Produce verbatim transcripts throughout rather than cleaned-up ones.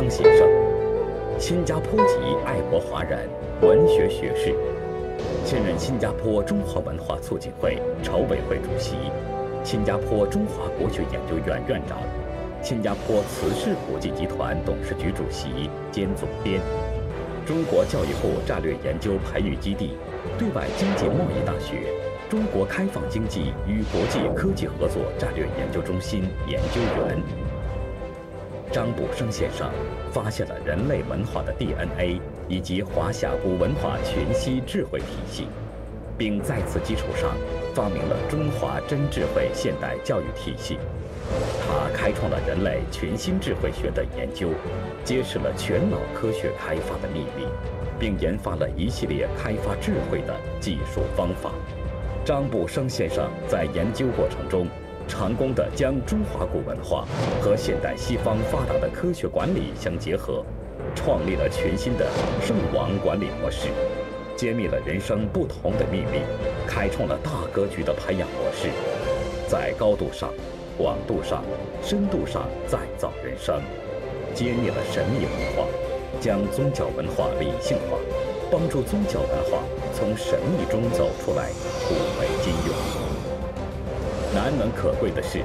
生先生，新加坡籍爱国华人，文学学士，现任新加坡中华文化促进会筹委会主席，新加坡中华国学研究院院长，新加坡慈氏国际集团董事局主席兼总编，中国教育部战略研究培育基地，对外经济贸易大学。 中国开放经济与国际科技合作战略研究中心研究员张卜生先生发现了人类文化的 D N A 以及华夏古文化全息智慧体系，并在此基础上发明了中华真智慧现代教育体系。他开创了人类全新智慧学的研究，揭示了全脑科学开发的秘密，并研发了一系列开发智慧的技术方法。 张卜生先生在研究过程中，成功地将中华古文化和现代西方发达的科学管理相结合，创立了全新的圣王管理模式，揭秘了人生不同的秘密，开创了大格局的培养模式，在高度上、广度上、深度上再造人生，揭秘了神秘文化，将宗教文化理性化。 帮助宗教文化从神秘中走出来，古为今用。难能可贵的是，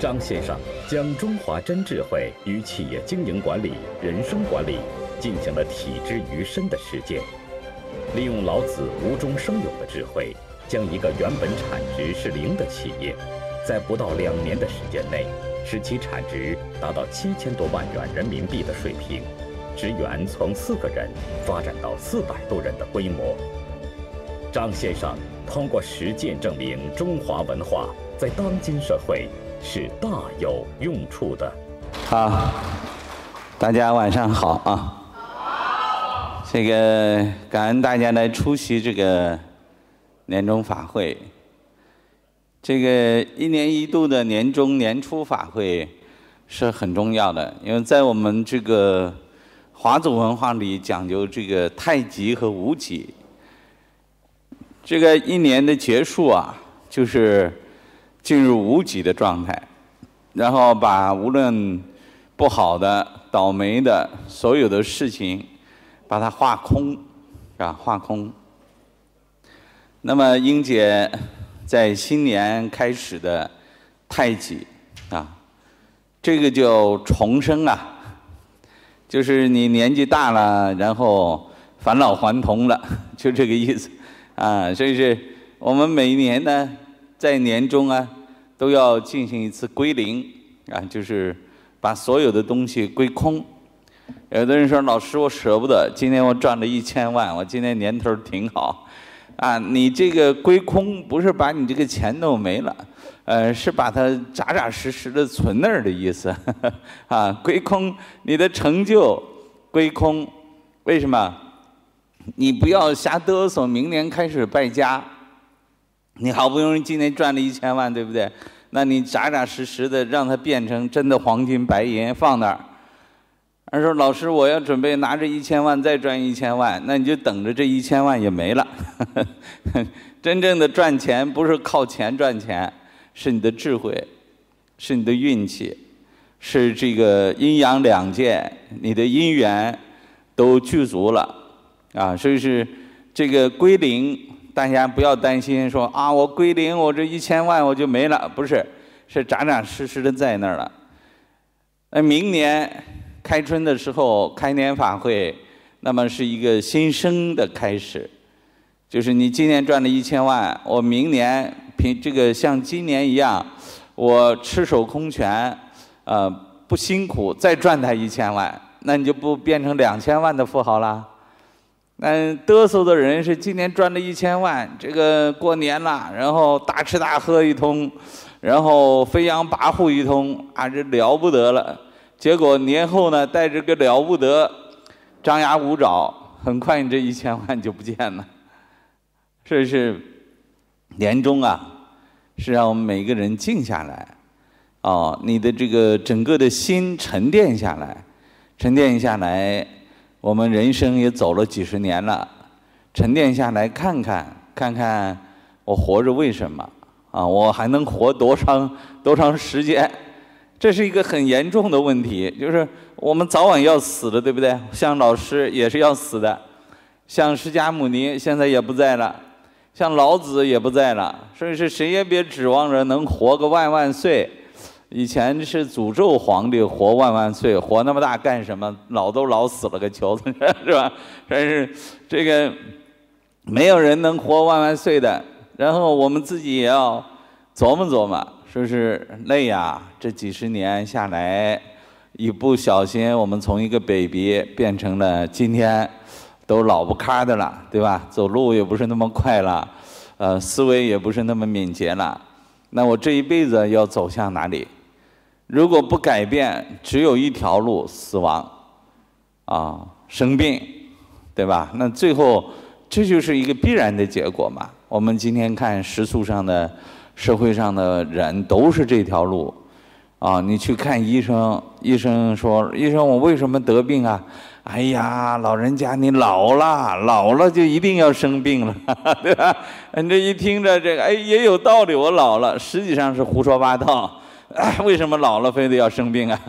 张先生将中华真智慧与企业经营管理、人生管理进行了体之于身的实践，利用老子无中生有的智慧，将一个原本产值是零的企业，在不到两年的时间内，使其产值达到七千多万元人民币的水平。 职员从四个人发展到四百多人的规模。张先生通过实践证明，中华文化在当今社会是大有用处的。好，大家晚上好啊！好，这个感恩大家来出席这个年终法会。这个一年一度的年终年初法会是很重要的，因为在我们这个。 华族文化里讲究这个太极和无极。这个一年的结束啊，就是进入无极的状态，然后把无论不好的、倒霉的所有的事情，把它化空，啊，化空。那么英姐在新年开始的太极啊，这个就重生啊。 就是你年纪大了，然后返老还童了，就这个意思，啊，所以是我们每年呢，在年中啊，都要进行一次归零，啊，就是把所有的东西归空。有的人说：“老师，我舍不得，今年我赚了一千万，我今年年头挺好。”啊，你这个归空不是把你这个钱弄没了。 呃，是把它扎扎实实的存那儿的意思，呵呵啊，归空，你的成就归空，为什么？你不要瞎嘚瑟，明年开始败家。你好不容易今年赚了一千万，对不对？那你扎扎实实的让它变成真的黄金白银放那儿。而说老师，我要准备拿这一千万再赚一千万，那你就等着这一千万也没了。呵呵真正的赚钱不是靠钱赚钱。 是你的智慧，是你的运气，是这个阴阳两界，你的因缘都具足了啊！所以是这个归零，大家不要担心说啊，我归零，我这一千万我就没了，不是，是扎扎实实的在那儿了。那明年开春的时候，开年法会，那么是一个新生的开始，就是你今年赚了一千万，我明年。 凭这个像今年一样，我赤手空拳，呃，不辛苦，再赚他一千万，那你就不变成两千万的富豪啦。那嘚瑟的人是今年赚了一千万，这个过年了，然后大吃大喝一通，然后飞扬跋扈一通，啊，这了不得了。结果年后呢，带着个了不得，张牙舞爪，很快你这一千万就不见了，是不是？ 年终啊，是让我们每个人静下来，哦，你的这个整个的心沉淀下来，沉淀下来，我们人生也走了几十年了，沉淀下来看看，看看我活着为什么啊？我还能活多长多长时间？这是一个很严重的问题，就是我们早晚要死的，对不对？像老师也是要死的，像释迦牟尼现在也不在了，像老子也不在了，所以是谁也别指望着能活个万万岁。以前是诅咒皇帝活万万岁，活那么大干什么？老都老死了个球，是吧？但是这个没有人能活万万岁的。然后我们自己也要琢磨琢磨。 就是累呀，这几十年下来，一不小心我们从一个 baby 变成了今天都老不咔的了，对吧？走路也不是那么快了，呃，思维也不是那么敏捷了。那我这一辈子要走向哪里？如果不改变，只有一条路：死亡，啊，生病，对吧？那最后这就是一个必然的结果嘛。我们今天看时速上的。 社会上的人都是这条路，啊，你去看医生，医生说：“医生，我为什么得病啊？”哎呀，老人家你老了，老了就一定要生病了，对吧？你这一听着这个，哎，也有道理，我老了，实际上是胡说八道。哎，为什么老了非得要生病啊？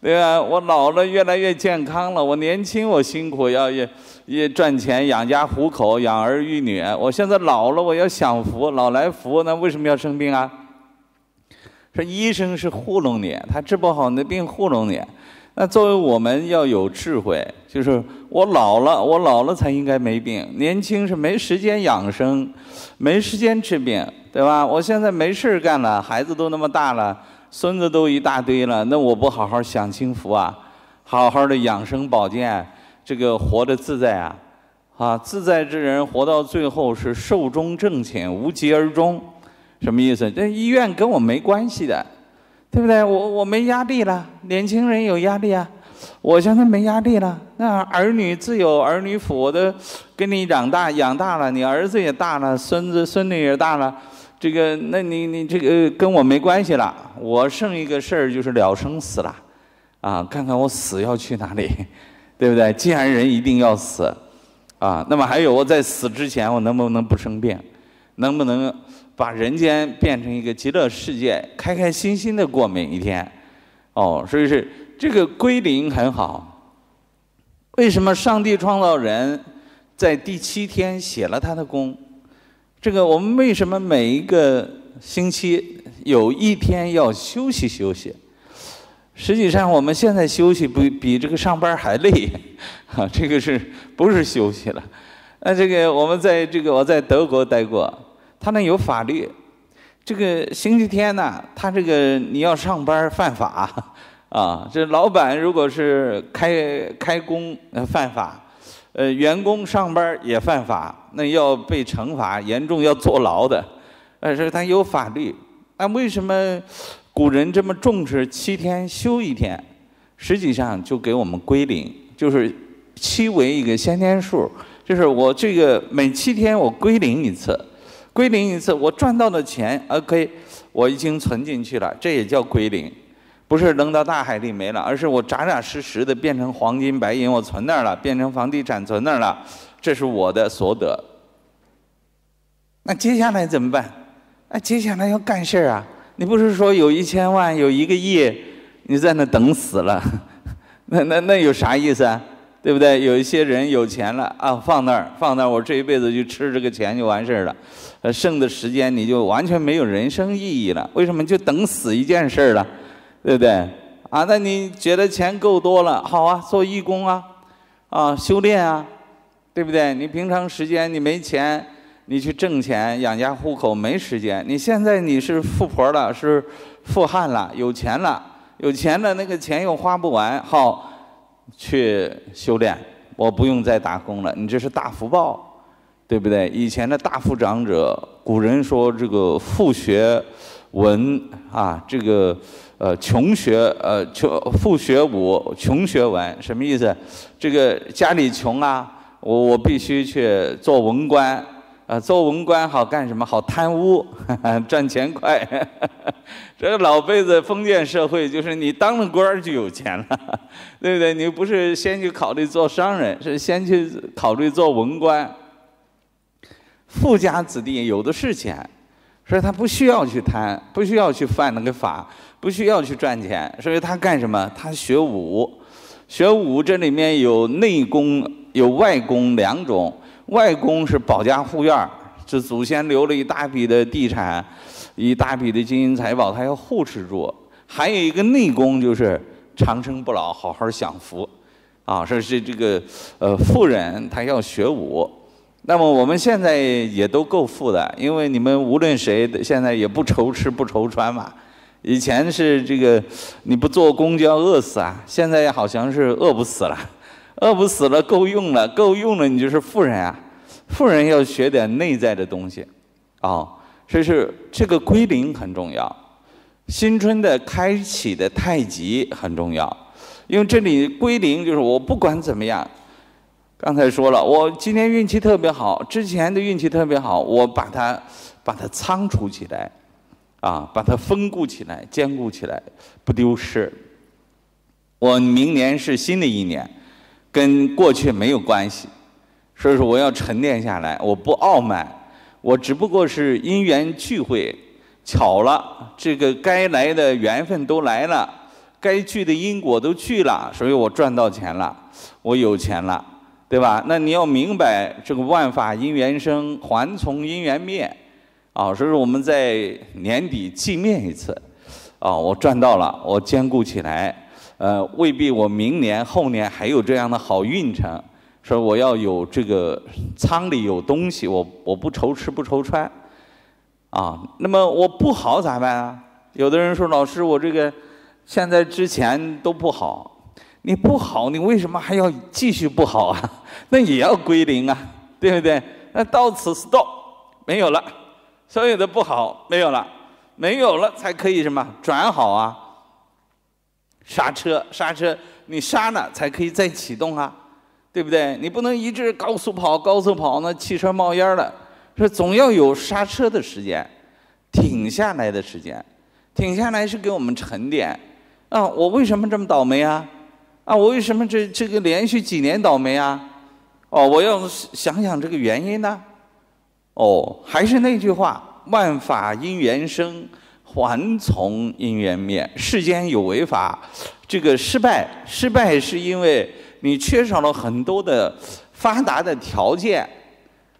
对吧？我老了越来越健康了，我年轻我辛苦要也。 也赚钱养家糊口养儿育女，我现在老了，我要享福，老来福，那为什么要生病啊？说医生是糊弄你，他治不好你的病糊弄你。那作为我们要有智慧，就是我老了，我老了才应该没病，年轻是没时间养生，没时间治病，对吧？我现在没事干了，孩子都那么大了，孙子都一大堆了，那我不好好享清福啊，好好的养生保健。 这个活得自在啊，啊，自在之人活到最后是寿终正寝，无疾而终，什么意思？这医院跟我没关系的，对不对？我我没压力了，年轻人有压力啊，我现在没压力了。那儿女自有儿女福，我都跟你长大，养大了，你儿子也大了，孙子孙女也大了，这个，那你你这个跟我没关系了。我剩一个事儿就是了生死了，啊，看看我死要去哪里。 对不对？既然人一定要死，啊，那么还有我在死之前，我能不能不生病？能不能把人间变成一个极乐世界，开开心心的过每一天？哦，所以是这个归零很好。为什么上帝创造人，在第七天写了他的功？这个我们为什么每一个星期有一天要休息休息？ 实际上，我们现在休息不比这个上班还累，啊，这个是不是休息了？那这个我们在这个我在德国待过，他那有法律，这个星期天呢，他这个你要上班犯法，啊，这老板如果是开开工犯法，呃，员工上班也犯法，那要被惩罚，严重要坐牢的，呃，所以他有法律。那为什么？ 古人这么重视七天休一天，实际上就给我们归零，就是七为一个先天数，就是我这个每七天我归零一次，归零一次我赚到的钱 ，OK， 我已经存进去了，这也叫归零，不是扔到大海里没了，而是我扎扎实实的变成黄金白银，我存那儿了，变成房地产存那儿了，这是我的所得。那接下来怎么办？那接下来要干事啊。 你不是说有一千万、有一个亿，你在那等死了，那那那有啥意思啊？对不对？有一些人有钱了啊，放那儿放那儿，我这一辈子就吃这个钱就完事儿了，呃，剩的时间你就完全没有人生意义了。为什么就等死一件事儿了？对不对？啊，那你觉得钱够多了，好啊，做义工啊，啊，修炼啊，对不对？你平常时间你没钱。 你去挣钱养家糊口没时间，你现在你是富婆了，是富汉了，有钱了，有钱了那个钱又花不完，好，去修炼，我不用再打工了，你这是大福报，对不对？以前的大富长者，古人说这个富学文啊，这个呃穷学呃穷富学武，穷学文什么意思？这个家里穷啊，我我必须去做文官。 啊，做文官好干什么？好贪污，呵呵赚钱快呵呵。这个老辈子封建社会就是你当了官就有钱了，对不对？你不是先去考虑做商人，是先去考虑做文官。富家子弟有的是钱，所以他不需要去贪，不需要去犯那个法，不需要去赚钱。所以他干什么？他学武，学武这里面有内功有外功两种。外功是保家护院，这祖先留了一大笔的地产，一大笔的金银财宝，他要护持住。还有一个内功就是长生不老，好好享福。 啊，说是这个呃富人他要学武，那么我们现在也都够富的，因为你们无论谁现在也不愁吃不愁穿嘛。以前是这个你不坐公交饿死啊，现在好像是饿不死了，饿不死了够用了，够用了你就是富人啊。富人要学点内在的东西，哦，所以是这个归零很重要，新春的开启的太极很重要。 因为这里归零就是我不管怎么样，刚才说了，我今天运气特别好，之前的运气特别好，我把它把它仓储起来，啊，把它封固起来、坚固起来，不丢失。我明年是新的一年，跟过去没有关系，所以说我要沉淀下来，我不傲慢，我只不过是因缘聚会，巧了，这个该来的缘分都来了。 该聚的因果都聚了，所以我赚到钱了，我有钱了，对吧？那你要明白，这个万法因缘生，还从因缘灭，啊、哦，所以我们在年底祭面一次，啊、哦，我赚到了，我兼顾起来，呃，未必我明年后年还有这样的好运程，所以我要有这个仓里有东西，我我不愁吃不愁穿，啊、哦，那么我不好咋办啊？有的人说，老师，我这个。 现在之前都不好，你不好，你为什么还要继续不好啊？那也要归零啊，对不对？那到此 stop， 没有了，所有的不好没有了，没有了才可以什么转好啊？刹车，刹车，你刹了才可以再启动啊，对不对？你不能一直高速跑，高速跑那汽车冒烟了，说总要有刹车的时间，停下来的时间，停下来是给我们沉淀。 啊，我为什么这么倒霉啊？啊，我为什么这这个连续几年倒霉啊？哦，我要想想这个原因呢、啊。哦，还是那句话，万法因缘生，还从因缘灭。世间有为法，这个失败，失败是因为你缺少了很多的发达的条件，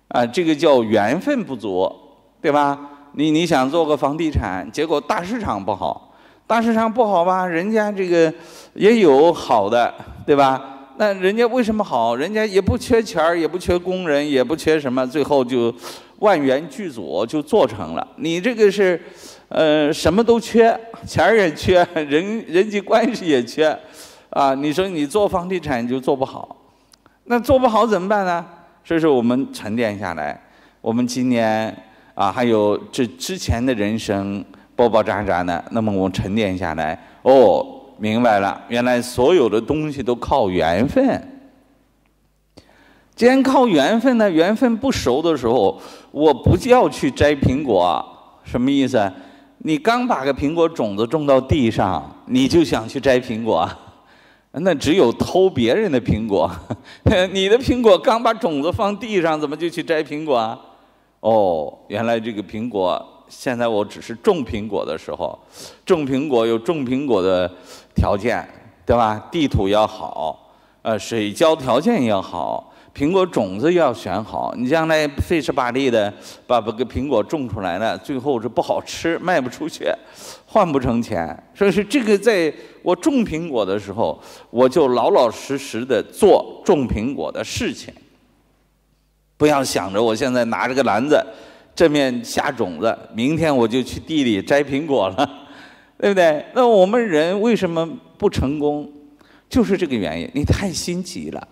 啊，这个叫缘分不足，对吧？你你想做个房地产，结果大市场不好。 大市场不好吧？人家这个也有好的，对吧？那人家为什么好？人家也不缺钱也不缺工人，也不缺什么，最后就万元剧组就做成了。你这个是，呃，什么都缺，钱也缺，人人际关系也缺，啊，你说你做房地产就做不好，那做不好怎么办呢？所以说我们沉淀下来，我们今年啊，还有这之前的人生。 包包扎扎的，那么我沉淀下来，哦，明白了，原来所有的东西都靠缘分。既然靠缘分呢，缘分不熟的时候，我不要去摘苹果，什么意思？你刚把个苹果种子种到地上，你就想去摘苹果，那只有偷别人的苹果。你的苹果刚把种子放地上，怎么就去摘苹果啊？哦，原来这个苹果。 现在我只是种苹果的时候，种苹果有种苹果的条件，对吧？地土要好，呃，水浇条件要好，苹果种子要选好。你将来费事巴力的把这个苹果种出来了，最后是不好吃，卖不出去，换不成钱。所以是这个，在我种苹果的时候，我就老老实实的做种苹果的事情，不要想着我现在拿着个篮子。 这面下种子，明天我就去地里摘苹果了，对不对？那我们人为什么不成功，就是这个原因。你太心急了，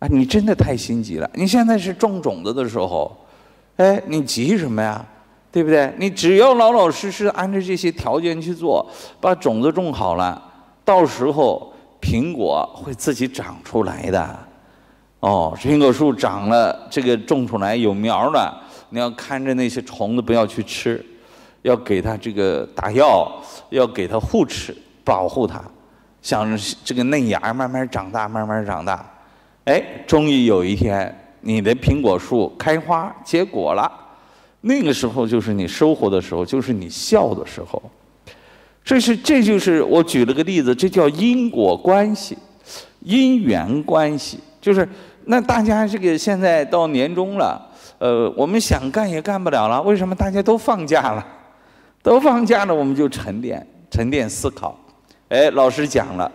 啊，你真的太心急了。你现在是种种子的时候，哎，你急什么呀？对不对？你只要老老实实按照这些条件去做，把种子种好了，到时候苹果会自己长出来的。哦，苹果树长了，这个种出来有苗了。 你要看着那些虫子不要去吃，要给它这个打药，要给它护持，保护它，想着这个嫩芽慢慢长大，慢慢长大，哎，终于有一天你的苹果树开花结果了，那个时候就是你收获的时候，就是你笑的时候。这是，这就是我举了个例子，这叫因果关系、因缘关系。就是那大家这个现在到年终了，呃，我们想干也干不了了，为什么？大家都放假了，都放假了，我们就沉淀、沉淀思考。哎，老师讲了。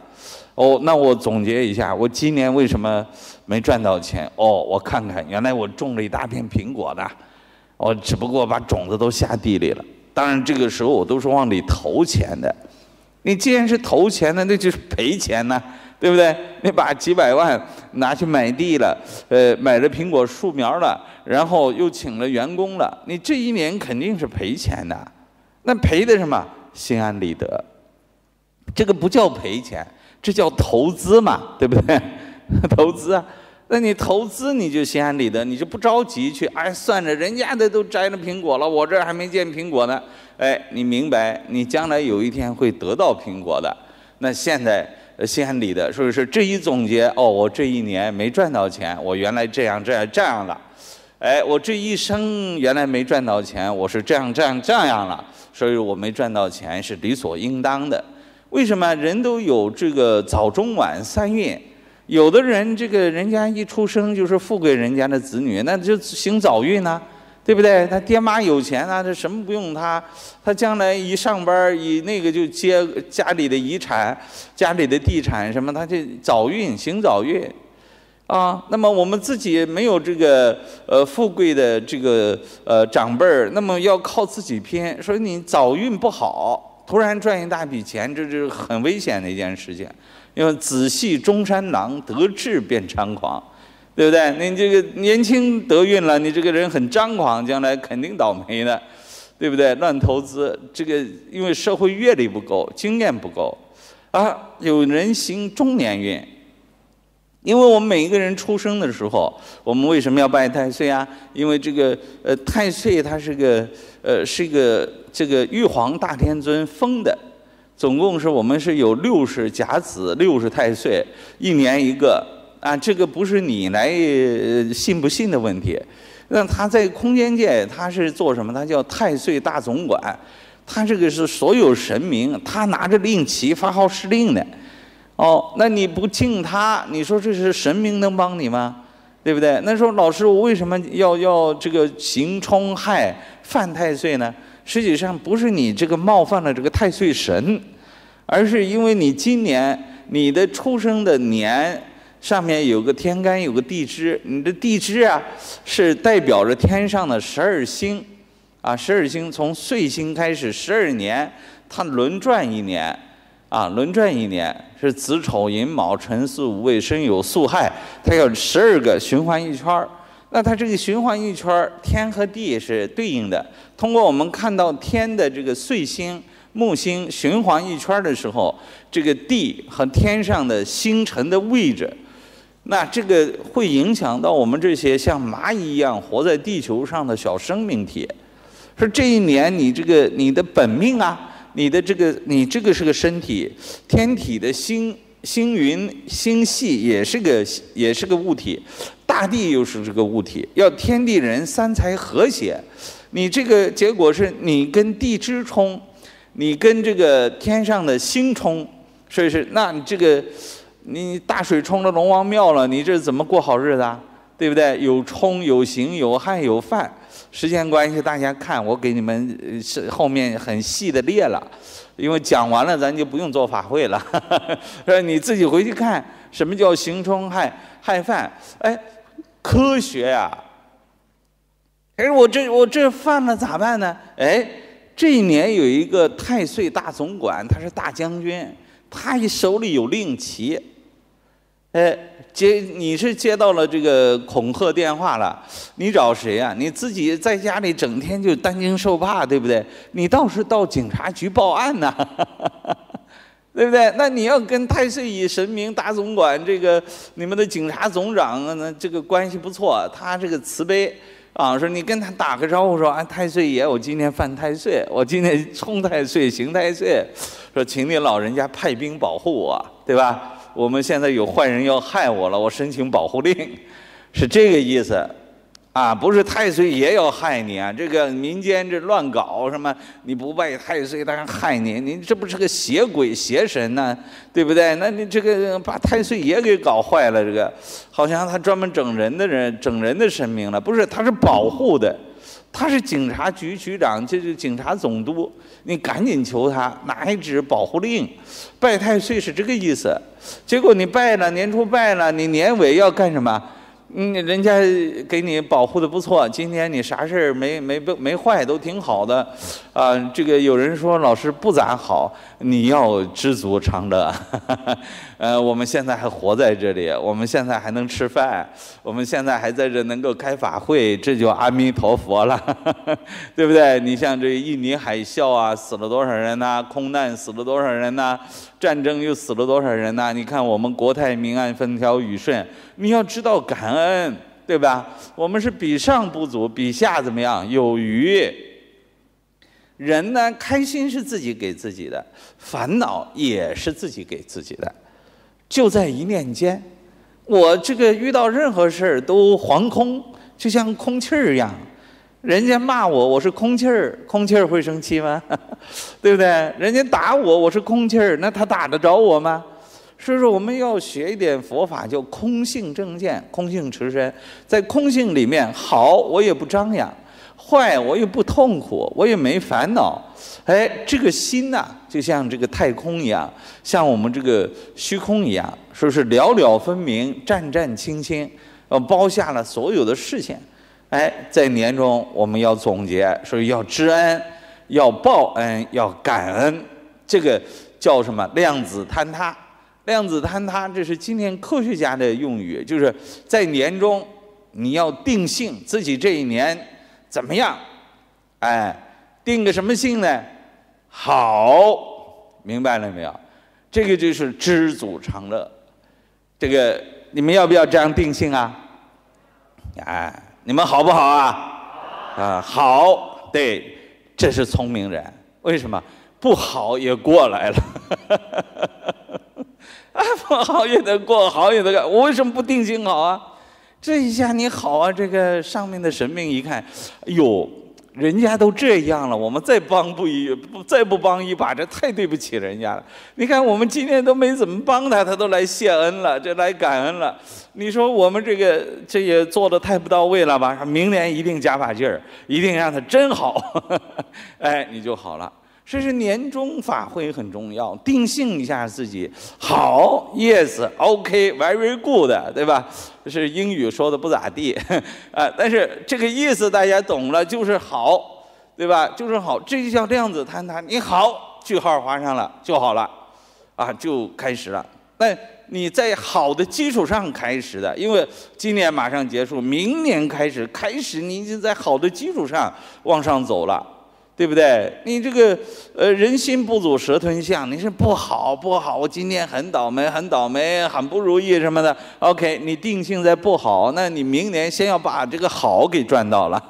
哦， oh, 那我总结一下，我今年为什么没赚到钱？哦、oh, ，我看看，原来我种了一大片苹果的，我只不过把种子都下地里了。当然，这个时候我都是往里投钱的。你既然是投钱的，那就是赔钱呢、啊，对不对？你把几百万拿去买地了，呃，买了苹果树苗了，然后又请了员工了，你这一年肯定是赔钱的。那赔的什么？心安理得，这个不叫赔钱。 这叫投资嘛，对不对？投资啊，那你投资你就心安理得，你就不着急去。哎，算着人家的都摘了苹果了，我这还没见苹果呢。哎，你明白，你将来有一天会得到苹果的。那现在心安理得，是不是？这一总结，哦，我这一年没赚到钱，我原来这样这样这样了。哎，我这一生原来没赚到钱，我是这样这样这样了，所以我没赚到钱是理所应当的。 为什么人都有这个早中晚三运？有的人这个人家一出生就是富贵人家的子女，那就行早运呐、啊，对不对？他爹妈有钱啊，这什么不用他，他将来一上班一那个就接家里的遗产、家里的地产什么，他就早运行早运啊。那么我们自己没有这个呃富贵的这个呃长辈儿，那么要靠自己拼。说你早运不好。 突然赚一大笔钱，这是很危险的一件事情。因为子系中山狼，得志便张狂，对不对？你这个年轻得运了，你这个人很张狂，将来肯定倒霉的，对不对？乱投资，这个因为社会阅历不够，经验不够啊。有人行中年运，因为我们每一个人出生的时候，我们为什么要拜太岁啊？因为这个呃太岁它是个呃是一个。 这个玉皇大天尊封的，总共是我们是有六十甲子、六十太岁，一年一个啊。这个不是你来信不信的问题。那他在空间界，他是做什么？他叫太岁大总管，他这个是所有神明，他拿着令旗发号施令的。哦，那你不敬他，你说这是神明能帮你吗？ 对不对？那时候老师，我为什么要要这个刑冲害犯太岁呢？实际上不是你这个冒犯了这个太岁神，而是因为你今年你的出生的年上面有个天干，有个地支，你的地支啊是代表着天上的十二星，啊，十二星从岁星开始，十二年它轮转一年。 啊，轮转一年是子丑寅卯辰巳午未申酉戌亥，它有十二个循环一圈儿。那它这个循环一圈儿，天和地是对应的。通过我们看到天的这个岁星、木星循环一圈儿的时候，这个地和天上的星辰的位置，那这个会影响到我们这些像蚂蚁一样活在地球上的小生命体。说这一年你这个你的本命啊。 你的这个，你这个是个身体，天体的星、星云、星系也是个，也是个物体，大地又是这个物体，要天地人三才和谐。你这个结果是你跟地支冲，你跟这个天上的星冲，所以是，那你这个，你大水冲了龙王庙了，你这怎么过好日子啊？对不对？有冲，有刑，有害，有犯。 时间关系，大家看我给你们是后面很细的列了，因为讲完了咱就不用做法会了，说你自己回去看什么叫刑冲害害犯。哎，科学呀、啊！哎，我这我这犯了咋办呢？哎，这一年有一个太岁大总管，他是大将军，他手里有令旗。哎。 接你是接到了这个恐吓电话了，你找谁啊？你自己在家里整天就担惊受怕，对不对？你倒是到警察局报案呐、啊，对不对？那你要跟太岁以神明大总管这个你们的警察总长呢，这个关系不错，他这个慈悲啊，说你跟他打个招呼说，哎，太岁爷，我今天犯太岁，我今天冲太岁行太岁，说请你老人家派兵保护我，对吧？ 我们现在有坏人要害我了，我申请保护令，是这个意思。啊，不是太岁爷要害你啊！这个民间这乱搞什么，你不拜太岁，他还害你，你这不是个邪鬼邪神呢、啊，对不对？那你这个把太岁爷给搞坏了，这个好像他专门整人的人，整人的神明了，不是？他是保护的，他是警察局局长，这是警察总督，你赶紧求他拿一纸保护令，拜太岁是这个意思。结果你拜了，年初拜了，你年尾要干什么？ 嗯，人家给你保护的不错，今天你啥事儿没没没坏，都挺好的，啊、呃，这个有人说老师不咋好，你要知足常乐，呃，我们现在还活在这里，我们现在还能吃饭，我们现在还在这能够开法会，这就阿弥陀佛了，呵呵对不对？你像这印尼海啸啊，死了多少人呐、啊？空难死了多少人呐、啊？ 战争又死了多少人呢？你看我们国泰民安、风调雨顺，你要知道感恩，对吧？我们是比上不足，比下怎么样有余。人呢，开心是自己给自己的，烦恼也是自己给自己的，就在一念间。我这个遇到任何事儿都惶空，就像空气儿一样。 人家骂我，我是空气儿，空气儿会生气吗？对不对？人家打我，我是空气儿，那他打得着我吗？所以说，我们要学一点佛法，叫空性正见，空性持身，在空性里面，好我也不张扬，坏我也不痛苦，我也没烦恼。哎，这个心呐、啊，就像这个太空一样，像我们这个虚空一样，说是了了分明，湛湛清清，呃，包下了所有的视线。 哎，在年终我们要总结，所以要知恩，要报恩，要感恩，这个叫什么？量子坍塌。量子坍塌，这是今天科学家的用语，就是在年终你要定性自己这一年怎么样？哎，定个什么性呢？好，明白了没有？这个就是知足常乐。这个你们要不要这样定性啊？哎。 你们好不好啊？啊，好，对，这是聪明人。为什么不好也过来了？啊，不好也得过，好也得过。我为什么不定性好啊？这一下你好啊，这个上面的神明一看，哎呦，人家都这样了，我们再帮不一，再不帮一把，这太对不起人家了。你看我们今天都没怎么帮他，他都来谢恩了，这来感恩了。 你说我们这个这也做的太不到位了吧？明年一定加把劲儿，一定让他真好，哎，你就好了。这是年终法会很重要，定性一下自己。好 ，yes， OK， very good， 对吧？是英语说的不咋地啊，但是这个意思大家懂了，就是好，对吧？就是好，这就叫量子坍塌。你好，句号划上了就好了，啊，就开始了。那 你在好的基础上开始的，因为今年马上结束，明年开始，开始你已经在好的基础上往上走了，对不对？你这个呃人心不足蛇吞象，你是不好不好，我今年很倒霉很倒霉，很不如意什么的。OK， 你定性在不好，那你明年先要把这个好给赚到了，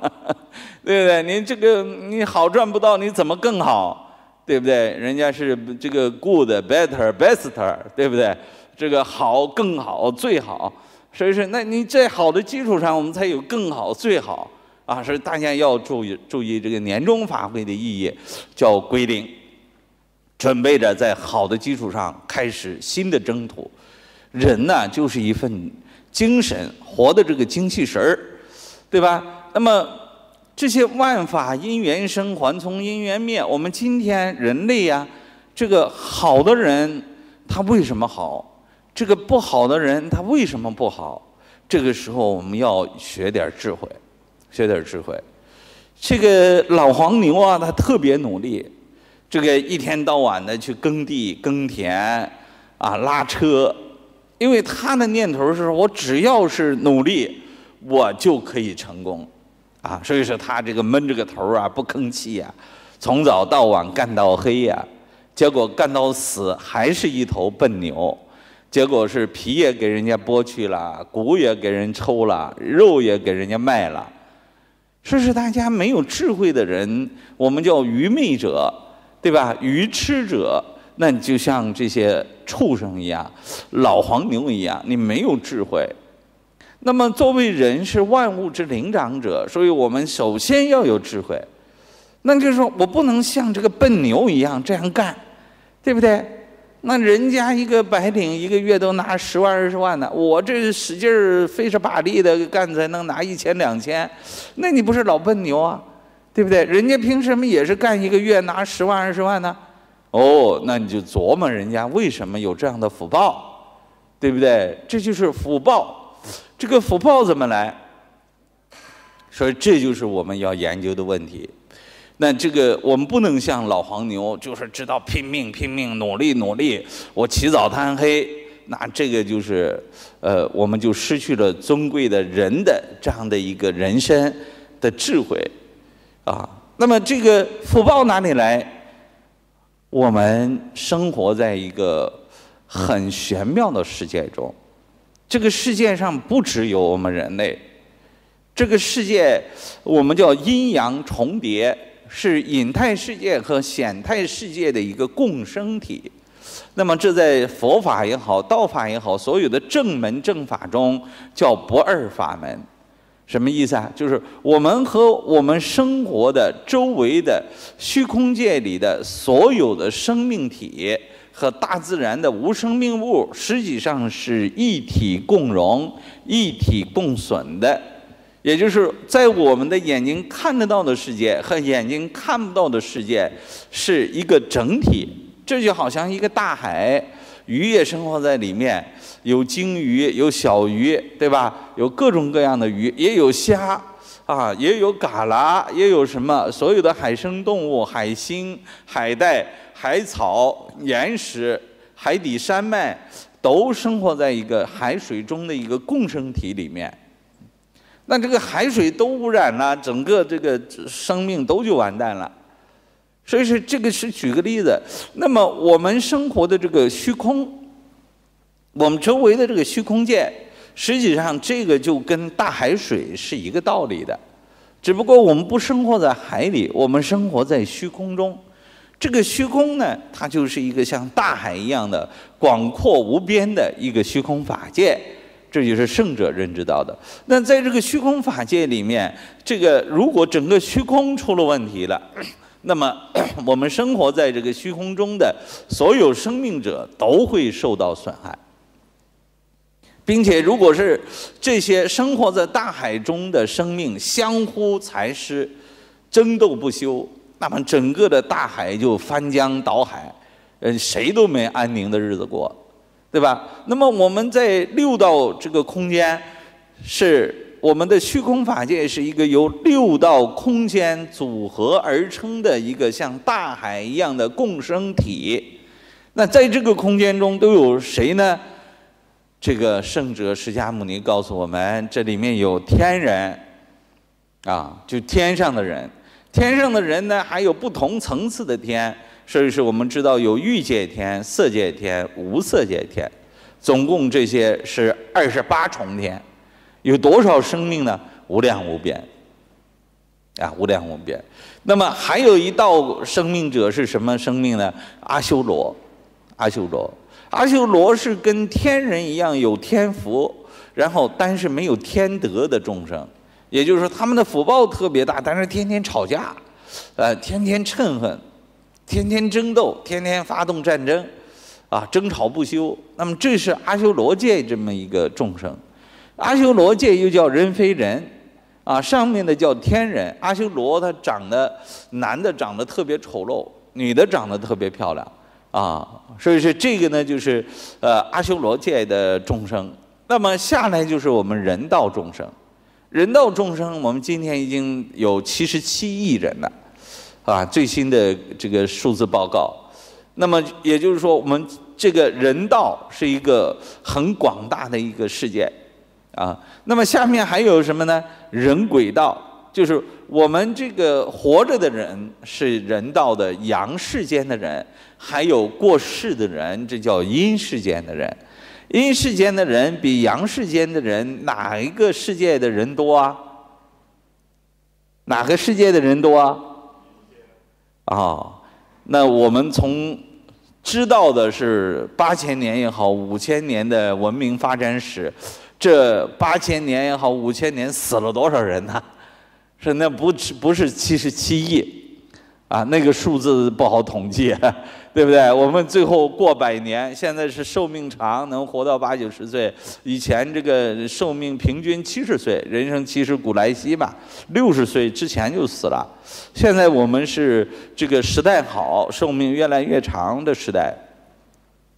对不对？你这个你好赚不到，你怎么更好？对不对？人家是这个 good better bester， 对不对？ 这个好、更好、最好，所以说，那你在好的基础上，我们才有更好、最好啊！所以大家要注意注意这个年终法会的意义，叫归零，准备着在好的基础上开始新的征途。人呢，就是一份精神，活的这个精气神儿，对吧？那么这些万法因缘生，还从因缘灭。我们今天人类呀、啊，这个好的人他为什么好？ 这个不好的人，他为什么不好？这个时候我们要学点智慧，学点智慧。这个老黄牛啊，他特别努力，这个一天到晚的去耕地、耕田，啊，拉车，因为他的念头是：我只要是努力，我就可以成功，啊，所以说他这个闷着个头啊，不吭气呀、啊，从早到晚干到黑呀、啊，结果干到死还是一头笨牛。 结果是皮也给人家剥去了，骨也给人抽了，肉也给人家卖了。说是大家没有智慧的人，我们叫愚昧者，对吧？愚痴者，那你就像这些畜生一样，老黄牛一样，你没有智慧。那么作为人是万物之灵长者，所以我们首先要有智慧。那就是说我不能像这个笨牛一样这样干，对不对？那人家一个白领一个月都拿十万二十万的，我这使劲儿费着把力的干才能拿一千两千，那你不是老笨牛啊，对不对？人家凭什么也是干一个月拿十万二十万呢？哦，那你就琢磨人家为什么有这样的福报，对不对？这就是福报，这个福报怎么来？所以这就是我们要研究的问题。那这个我们不能像老黄牛，就是知道拼命拼命努力努力，我起早贪黑，那这个就是，呃，我们就失去了尊贵的人的这样的一个人生的智慧，啊。那么这个福报哪里来？我们生活在一个很玄妙的世界中，这个世界上不只有我们人类，这个世界我们叫阴阳重叠。是隐态世界和显态世界的一个共生体，那么这在佛法也好，道法也好，所有的正门正法中叫不二法门。什么意思啊？就是我们和我们生活的周围的虚空界里的所有的生命体和大自然的无生命物，实际上是一体共融、一体共存的。也就是在我们的眼睛看得到的世界和眼睛看不到的世界是一个整体，这就好像一个大海，鱼也生活在里面，有鲸鱼，有小鱼，对吧？有各种各样的鱼，也有虾啊，也有蛤蜊，也有什么所有的海生动物，海星、海带、海草、岩石、海底山脉，都生活在一个海水中的一个共生体里面。那这个海水都污染了，整个这个生命都就完蛋了。所以是这个是举个例子。那么我们生活的这个虚空，我们周围的这个虚空界，实际上这个就跟大海水是一个道理的，只不过我们不生活在海里，我们生活在虚空中。这个虚空呢，它就是一个像大海一样的广阔无边的一个虚空法界。这就是圣者认知到的。那在这个虚空法界里面，这个如果整个虚空出了问题了，那么我们生活在这个虚空中的所有生命者都会受到损害，并且如果是这些生活在大海中的生命相互财失、争斗不休，那么整个的大海就翻江倒海，呃，谁都没安宁的日子过。对吧？那么我们在六道这个空间，是我们的虚空法界，是一个由六道空间组合而成的一个像大海一样的共生体。那在这个空间中都有谁呢？这个圣者释迦牟尼告诉我们，这里面有天人，啊，就天上的人。天上的人呢，还有不同层次的天。所以是我们知道有欲界天、色界天、无色界天，总共这些是二十八重天，有多少生命呢？无量无边，啊，无量无边。那么还有一道生命者是什么生命呢？阿修罗，阿修罗，阿修罗是跟天人一样有天福，然后但是没有天德的众生，也就是说他们的福报特别大，但是天天吵架，呃，天天嗔恨。天天争斗，天天发动战争，啊，争吵不休。那么这是阿修罗界这么一个众生。阿修罗界又叫人非人，啊，上面的叫天人。阿修罗他长得男的长得特别丑陋，女的长得特别漂亮，啊，所以是这个呢，就是呃阿修罗界的众生。那么下来就是我们人道众生，人道众生我们今天已经有七十七亿人了。啊，最新的这个数字报告，那么也就是说，我们这个人道是一个很广大的一个世界，啊，那么下面还有什么呢？人鬼道，就是我们这个活着的人是人道的阳世间的人，还有过世的人，这叫阴世间的人。阴世间的人比阳世间的人哪一个世界的人多啊？哪个世界的人多啊？啊、哦，那我们从知道的是八千年也好，五千年的文明发展史，这八千年也好，五千年死了多少人呢、啊？是那不不是七十七亿啊？那个数字不好统计，对不对？我们最后过百年，现在是寿命长，能活到八九十岁。以前这个寿命平均七十岁，人生七十古来稀嘛，六十岁之前就死了。现在我们是这个时代好，寿命越来越长的时代。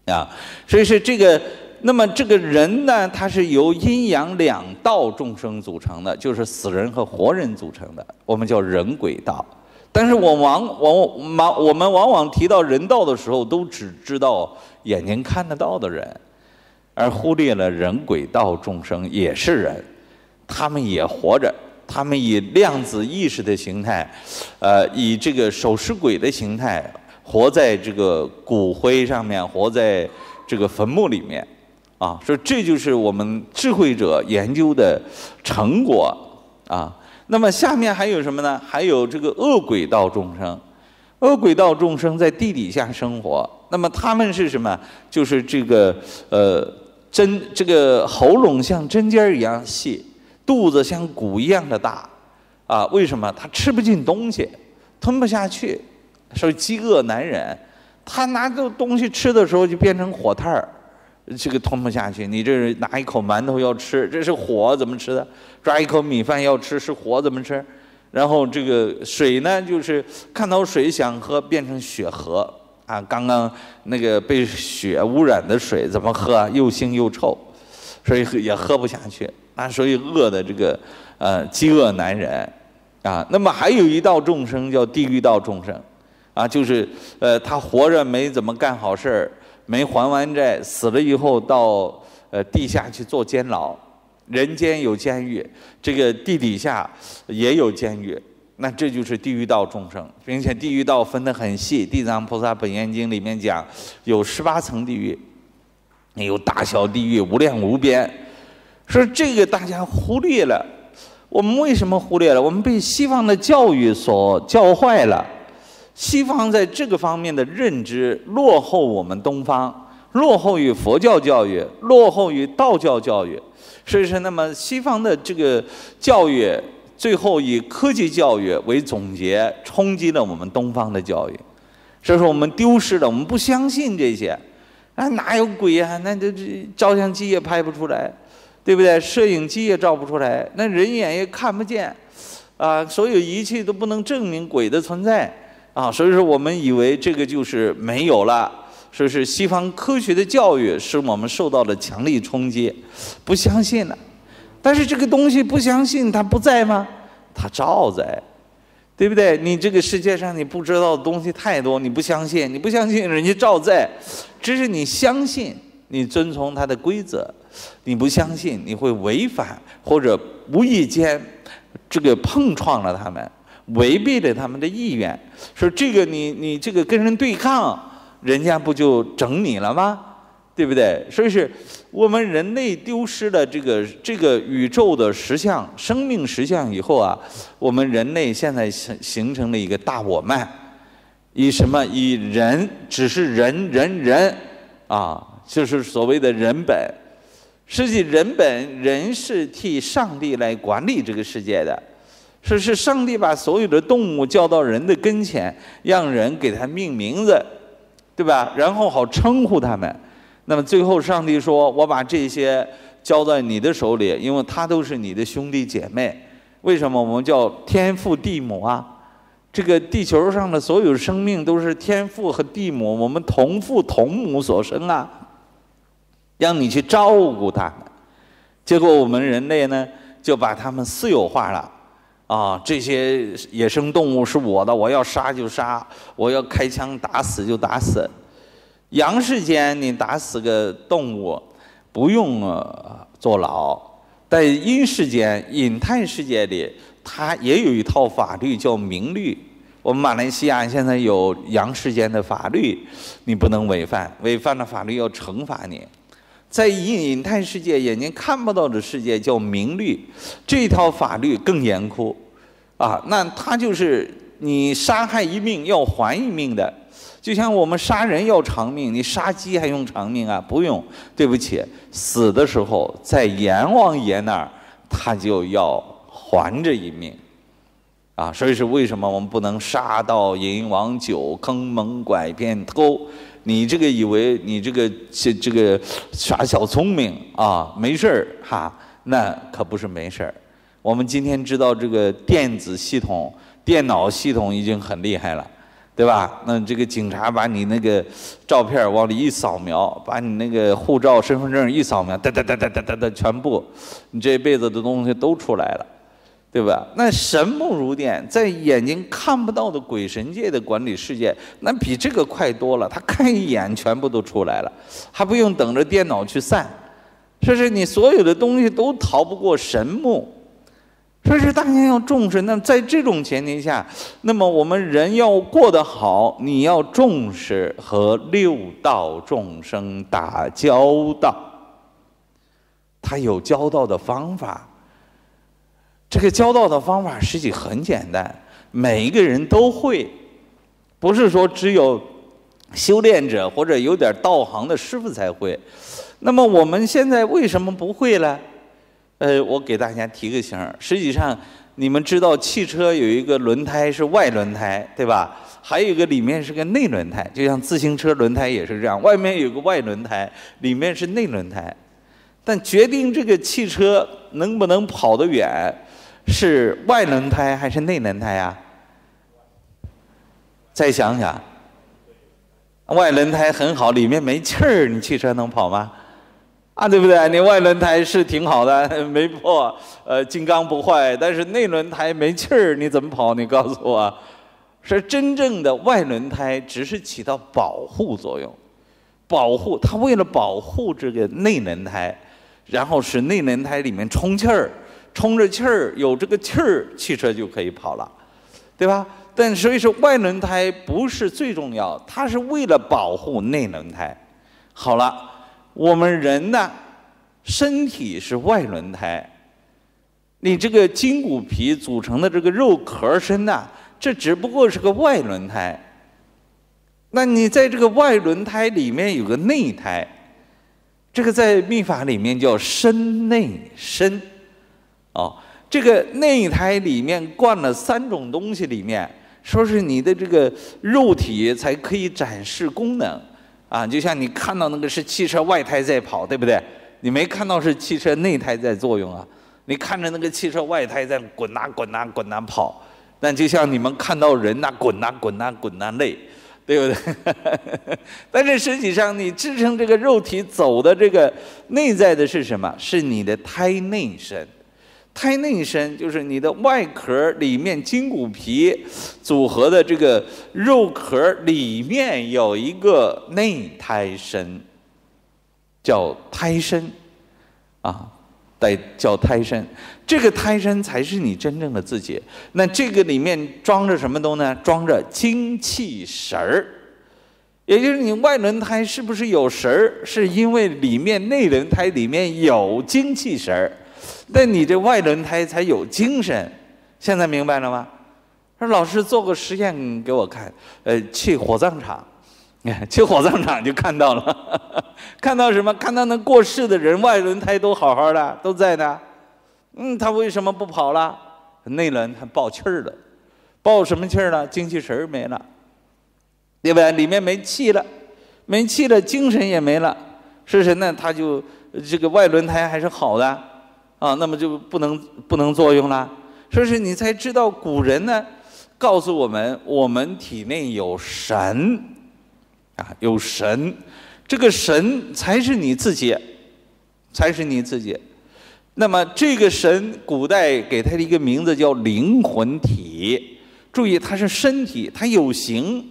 啊，所以是这个，那么这个人呢，他是由阴阳两道众生组成的，就是死人和活人组成的，我们叫人鬼道。但是我往往我们往往提到人道的时候，都只知道眼睛看得到的人，而忽略了人鬼道众生也是人，他们也活着。 他们以量子意识的形态，呃，以这个手尸鬼的形态，活在这个骨灰上面，活在这个坟墓里面，啊，所以这就是我们智慧者研究的成果啊。那么下面还有什么呢？还有这个恶鬼道众生，恶鬼道众生在地底下生活，那么他们是什么？就是这个呃针，这个喉咙像针尖一样细。 肚子像鼓一样的大，啊，为什么？他吃不进东西，吞不下去，所以饥饿难忍。他拿个东西吃的时候就变成火炭儿，这个吞不下去。你这拿一口馒头要吃，这是火怎么吃的？抓一口米饭要吃，是火怎么吃？然后这个水呢，就是看到水想喝，变成血河啊。刚刚那个被血污染的水怎么喝？又腥又臭，所以也喝不下去。 那所以饿的这个，呃，饥饿难忍，啊，那么还有一道众生叫地狱道众生，啊，就是呃，他活着没怎么干好事儿，没还完债，死了以后到呃地下去做监牢，人间有监狱，这个地底下也有监狱，那这就是地狱道众生，并且地狱道分得很细，《地藏菩萨本愿经》里面讲有十八层地狱，有大小地狱无量无边。 说这个大家忽略了，我们为什么忽略了？我们被西方的教育所教坏了，西方在这个方面的认知落后我们东方，落后于佛教教育，落后于道教教育。所以说，那么西方的这个教育最后以科技教育为总结，冲击了我们东方的教育，所以说我们丢失了，我们不相信这些，啊哪有鬼呀？那这这照相机也拍不出来。 对不对？摄影机也照不出来，那人眼也看不见，啊，所有仪器都不能证明鬼的存在，啊，所以说我们以为这个就是没有了，所以是西方科学的教育使我们受到了强力冲击，不相信了。但是这个东西不相信它不在吗？它照在，对不对？你这个世界上你不知道的东西太多，你不相信，你不相信人家照在，只是你相信。 你遵从它的规则，你不相信，你会违反或者无意间这个碰撞了他们，违背了他们的意愿。说这个你你这个跟人对抗，人家不就整你了吗？对不对？所以是我们人类丢失了这个这个宇宙的实相、生命实相以后啊，我们人类现在形形成了一个大我慢，以什么？以人只是人人人啊。 就是所谓的人本，实际人本人是替上帝来管理这个世界的，是是上帝把所有的动物叫到人的跟前，让人给它命名字，对吧？然后好称呼它们。那么最后上帝说：“我把这些交在你的手里，因为它都是你的兄弟姐妹。”为什么我们叫天父地母啊？ 这个地球上的所有生命都是天父和地母，我们同父同母所生啊，让你去照顾他们。结果我们人类呢，就把他们私有化了啊！这些野生动物是我的，我要杀就杀，我要开枪打死就打死。阳世间你打死个动物不用坐牢，在阴世间、隐态世界里，它也有一套法律叫明律。 我们马来西亚现在有阳世间的法律，你不能违反，违反了法律要惩罚你。在隐态世界，眼睛看不到的世界叫明律，这套法律更严酷，啊，那它就是你杀害一命要还一命的。就像我们杀人要偿命，你杀鸡还用偿命啊？不用，对不起，死的时候在阎王爷那儿，他就要还这一命。 啊，所以是为什么我们不能杀盗淫妄酒坑蒙拐骗偷？你这个以为你这个这这个耍小聪明啊，没事儿哈，那可不是没事儿。我们今天知道这个电子系统、电脑系统已经很厉害了，对吧？那这个警察把你那个照片往里一扫描，把你那个护照、身份证一扫描，哒哒哒哒哒哒哒，全部你这辈子的东西都出来了。 对吧？那神目如电，在眼睛看不到的鬼神界的管理世界，那比这个快多了。他看一眼，全部都出来了，还不用等着电脑去散。说是你所有的东西都逃不过神目，说是大家要重视。那在这种前提下，那么我们人要过得好，你要重视和六道众生打交道，他有交道的方法。 这个交道的方法实际很简单，每一个人都会，不是说只有修炼者或者有点道行的师傅才会。那么我们现在为什么不会呢？呃，我给大家提个醒，实际上你们知道汽车有一个轮胎是外轮胎，对吧？还有一个里面是个内轮胎，就像自行车轮胎也是这样，外面有个外轮胎，里面是内轮胎。但决定这个汽车能不能跑得远。 是外轮胎还是内轮胎呀？再想想，外轮胎很好，里面没气儿，你汽车能跑吗？啊，对不对？你外轮胎是挺好的，没破，呃，金刚不坏，但是内轮胎没气儿，你怎么跑？你告诉我，是真正的外轮胎只是起到保护作用，保护它为了保护这个内轮胎，然后使内轮胎里面充气儿。 充着气儿，有这个气儿，汽车就可以跑了，对吧？但所以说外轮胎不是最重要，它是为了保护内轮胎。好了，我们人呢，身体是外轮胎，你这个筋骨皮组成的这个肉壳身呐，这只不过是个外轮胎。那你在这个外轮胎里面有个内胎，这个在密法里面叫身内身。 哦，这个内胎里面灌了三种东西，里面说是你的这个肉体才可以展示功能，啊，就像你看到那个是汽车外胎在跑，对不对？你没看到是汽车内胎在作用啊，你看着那个汽车外胎在滚呐滚呐滚呐跑，但就像你们看到人呐滚呐滚呐滚呐累，对不对？但是实际上你支撑这个肉体走的这个内在的是什么？是你的胎内身。 胎内身就是你的外壳里面筋骨皮组合的这个肉壳里面有一个内胎身，叫胎身，啊，对，叫胎身。这个胎身才是你真正的自己。那这个里面装着什么东西呢？装着精气神儿，也就是你外轮胎是不是有神儿？是因为里面内轮胎里面有精气神儿。 那你这外轮胎才有精神，现在明白了吗？说老师做个实验给我看，呃，去火葬场，去火葬场就看到了，看到什么？看到那过世的人外轮胎都好好的，都在呢。嗯，他为什么不跑了？内轮胎爆气儿了，爆什么气儿了？精气神儿没了，对不对？里面没气了，没气了，精神也没了，是谁呢？他就这个外轮胎还是好的。 啊，那么就不能不能作用了。所以你才知道古人呢，告诉我们，我们体内有神，啊，有神，这个神才是你自己，才是你自己。那么这个神，古代给它的一个名字叫灵魂体。注意，它是身体，它有形。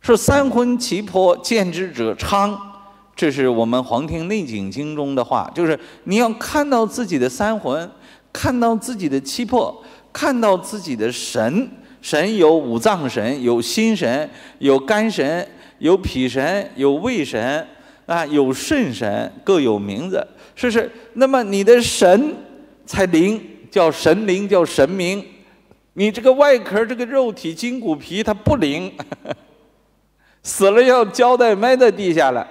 说三魂七魄，见之者昌。 这是我们《黄庭内景经》中的话，就是你要看到自己的三魂，看到自己的七魄，看到自己的神。神有五脏神，有心神，有肝神，有脾神，有胃神，啊，有肾神，各有名字，是不是？那么你的神才灵，叫神灵，叫神明。你这个外壳这个肉体筋骨皮它不灵，呵呵死了要交代埋在地下了，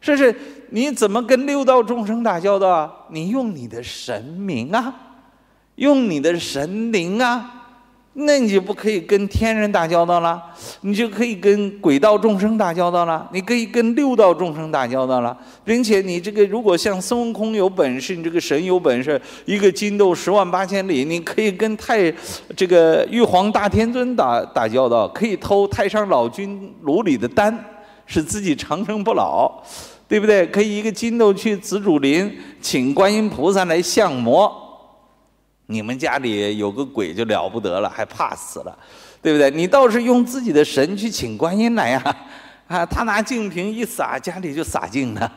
这是你怎么跟六道众生打交道啊？你用你的神明啊，用你的神灵啊。 那你就不可以跟天人打交道了，你就可以跟鬼道众生打交道了，你可以跟六道众生打交道了，并且你这个如果像孙悟空有本事，你这个神有本事，一个筋斗十万八千里，你可以跟太这个玉皇大天尊打打交道，可以偷太上老君炉里的丹，使自己长生不老，对不对？可以一个筋斗去紫竹林请观音菩萨来降魔。 你们家里有个鬼就了不得了，还怕死了，对不对？你倒是用自己的神去请观音来呀，啊，他拿净瓶一洒，家里就洒净了，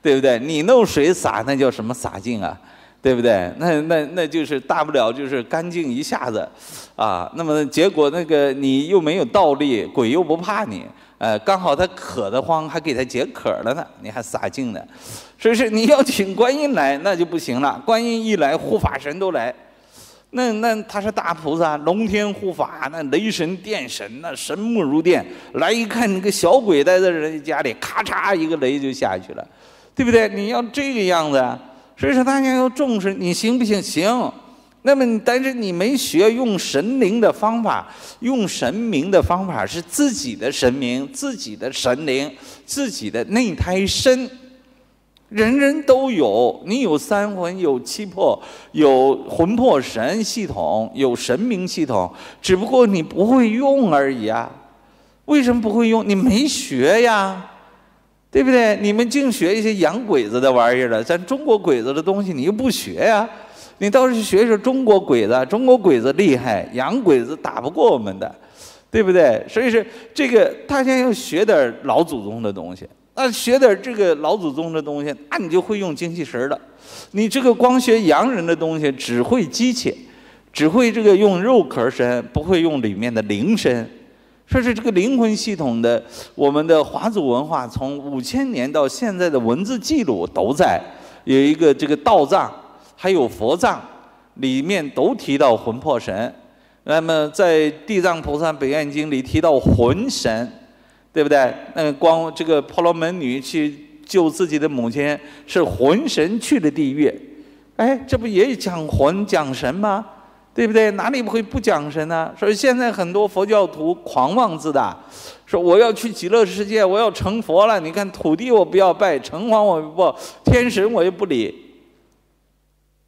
对不对？你弄水洒，那叫什么洒净啊，对不对？那那那就是大不了就是干净一下子，啊，那么结果那个你又没有道力，鬼又不怕你，呃，刚好他渴得慌，还给他解渴了呢，你还洒净呢，所以是你要请观音来，那就不行了，观音一来，护法神都来。 那那他是大菩萨，龙天护法，那雷神、电神，那神目如电。来一看，那个小鬼待在人家家里，咔嚓一个雷就下去了，对不对？你要这个样子，所以说大家要重视，你行不行？行。那么，但是你没学用神灵的方法，用神明的方法是自己的神明、自己的神灵、自己的内胎身。 人人都有，你有三魂，有七魄，有魂魄神系统，有神明系统，只不过你不会用而已啊！为什么不会用？你没学呀，对不对？你们净学一些洋鬼子的玩意儿了，咱中国鬼子的东西你又不学呀？你倒是学学中国鬼子，中国鬼子厉害，洋鬼子打不过我们的，对不对？所以是这个，大家要学点老祖宗的东西。 那学点这个老祖宗的东西，那你就会用精气神了。你这个光学洋人的东西，只会机器，只会这个用肉壳身，不会用里面的灵身。说是这个灵魂系统的，我们的华族文化从五千年到现在的文字记录都在，有一个这个道藏，还有佛藏，里面都提到魂魄神。那么在《地藏菩萨本愿经》里提到魂神。 对不对？嗯，光这个婆罗门女去救自己的母亲，是魂神去了地狱。哎，这不也讲魂讲神吗？对不对？哪里会不讲神呢？所以现在很多佛教徒狂妄自大，说我要去极乐世界，我要成佛了。你看土地我不要拜，城隍我不，天神我也不理。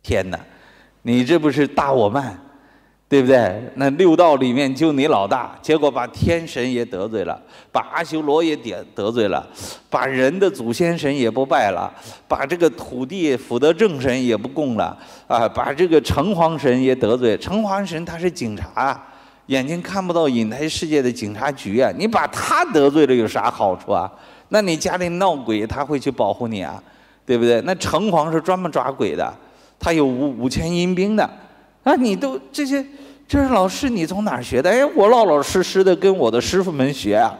天哪，你这不是大我慢，对不对？那六道里面就你老大，结果把天神也得罪了。 把阿修罗也得得罪了，把人的祖先神也不拜了，把这个土地福德正神也不供了，啊，把这个城隍神也得罪。城隍神他是警察，眼睛看不到隐胎世界的警察局啊，你把他得罪了有啥好处啊？那你家里闹鬼，他会去保护你啊，对不对？那城隍是专门抓鬼的，他有五五千阴兵的，啊，你都这些，这老师你从哪儿学的？哎，我老老实实的跟我的师傅们学啊。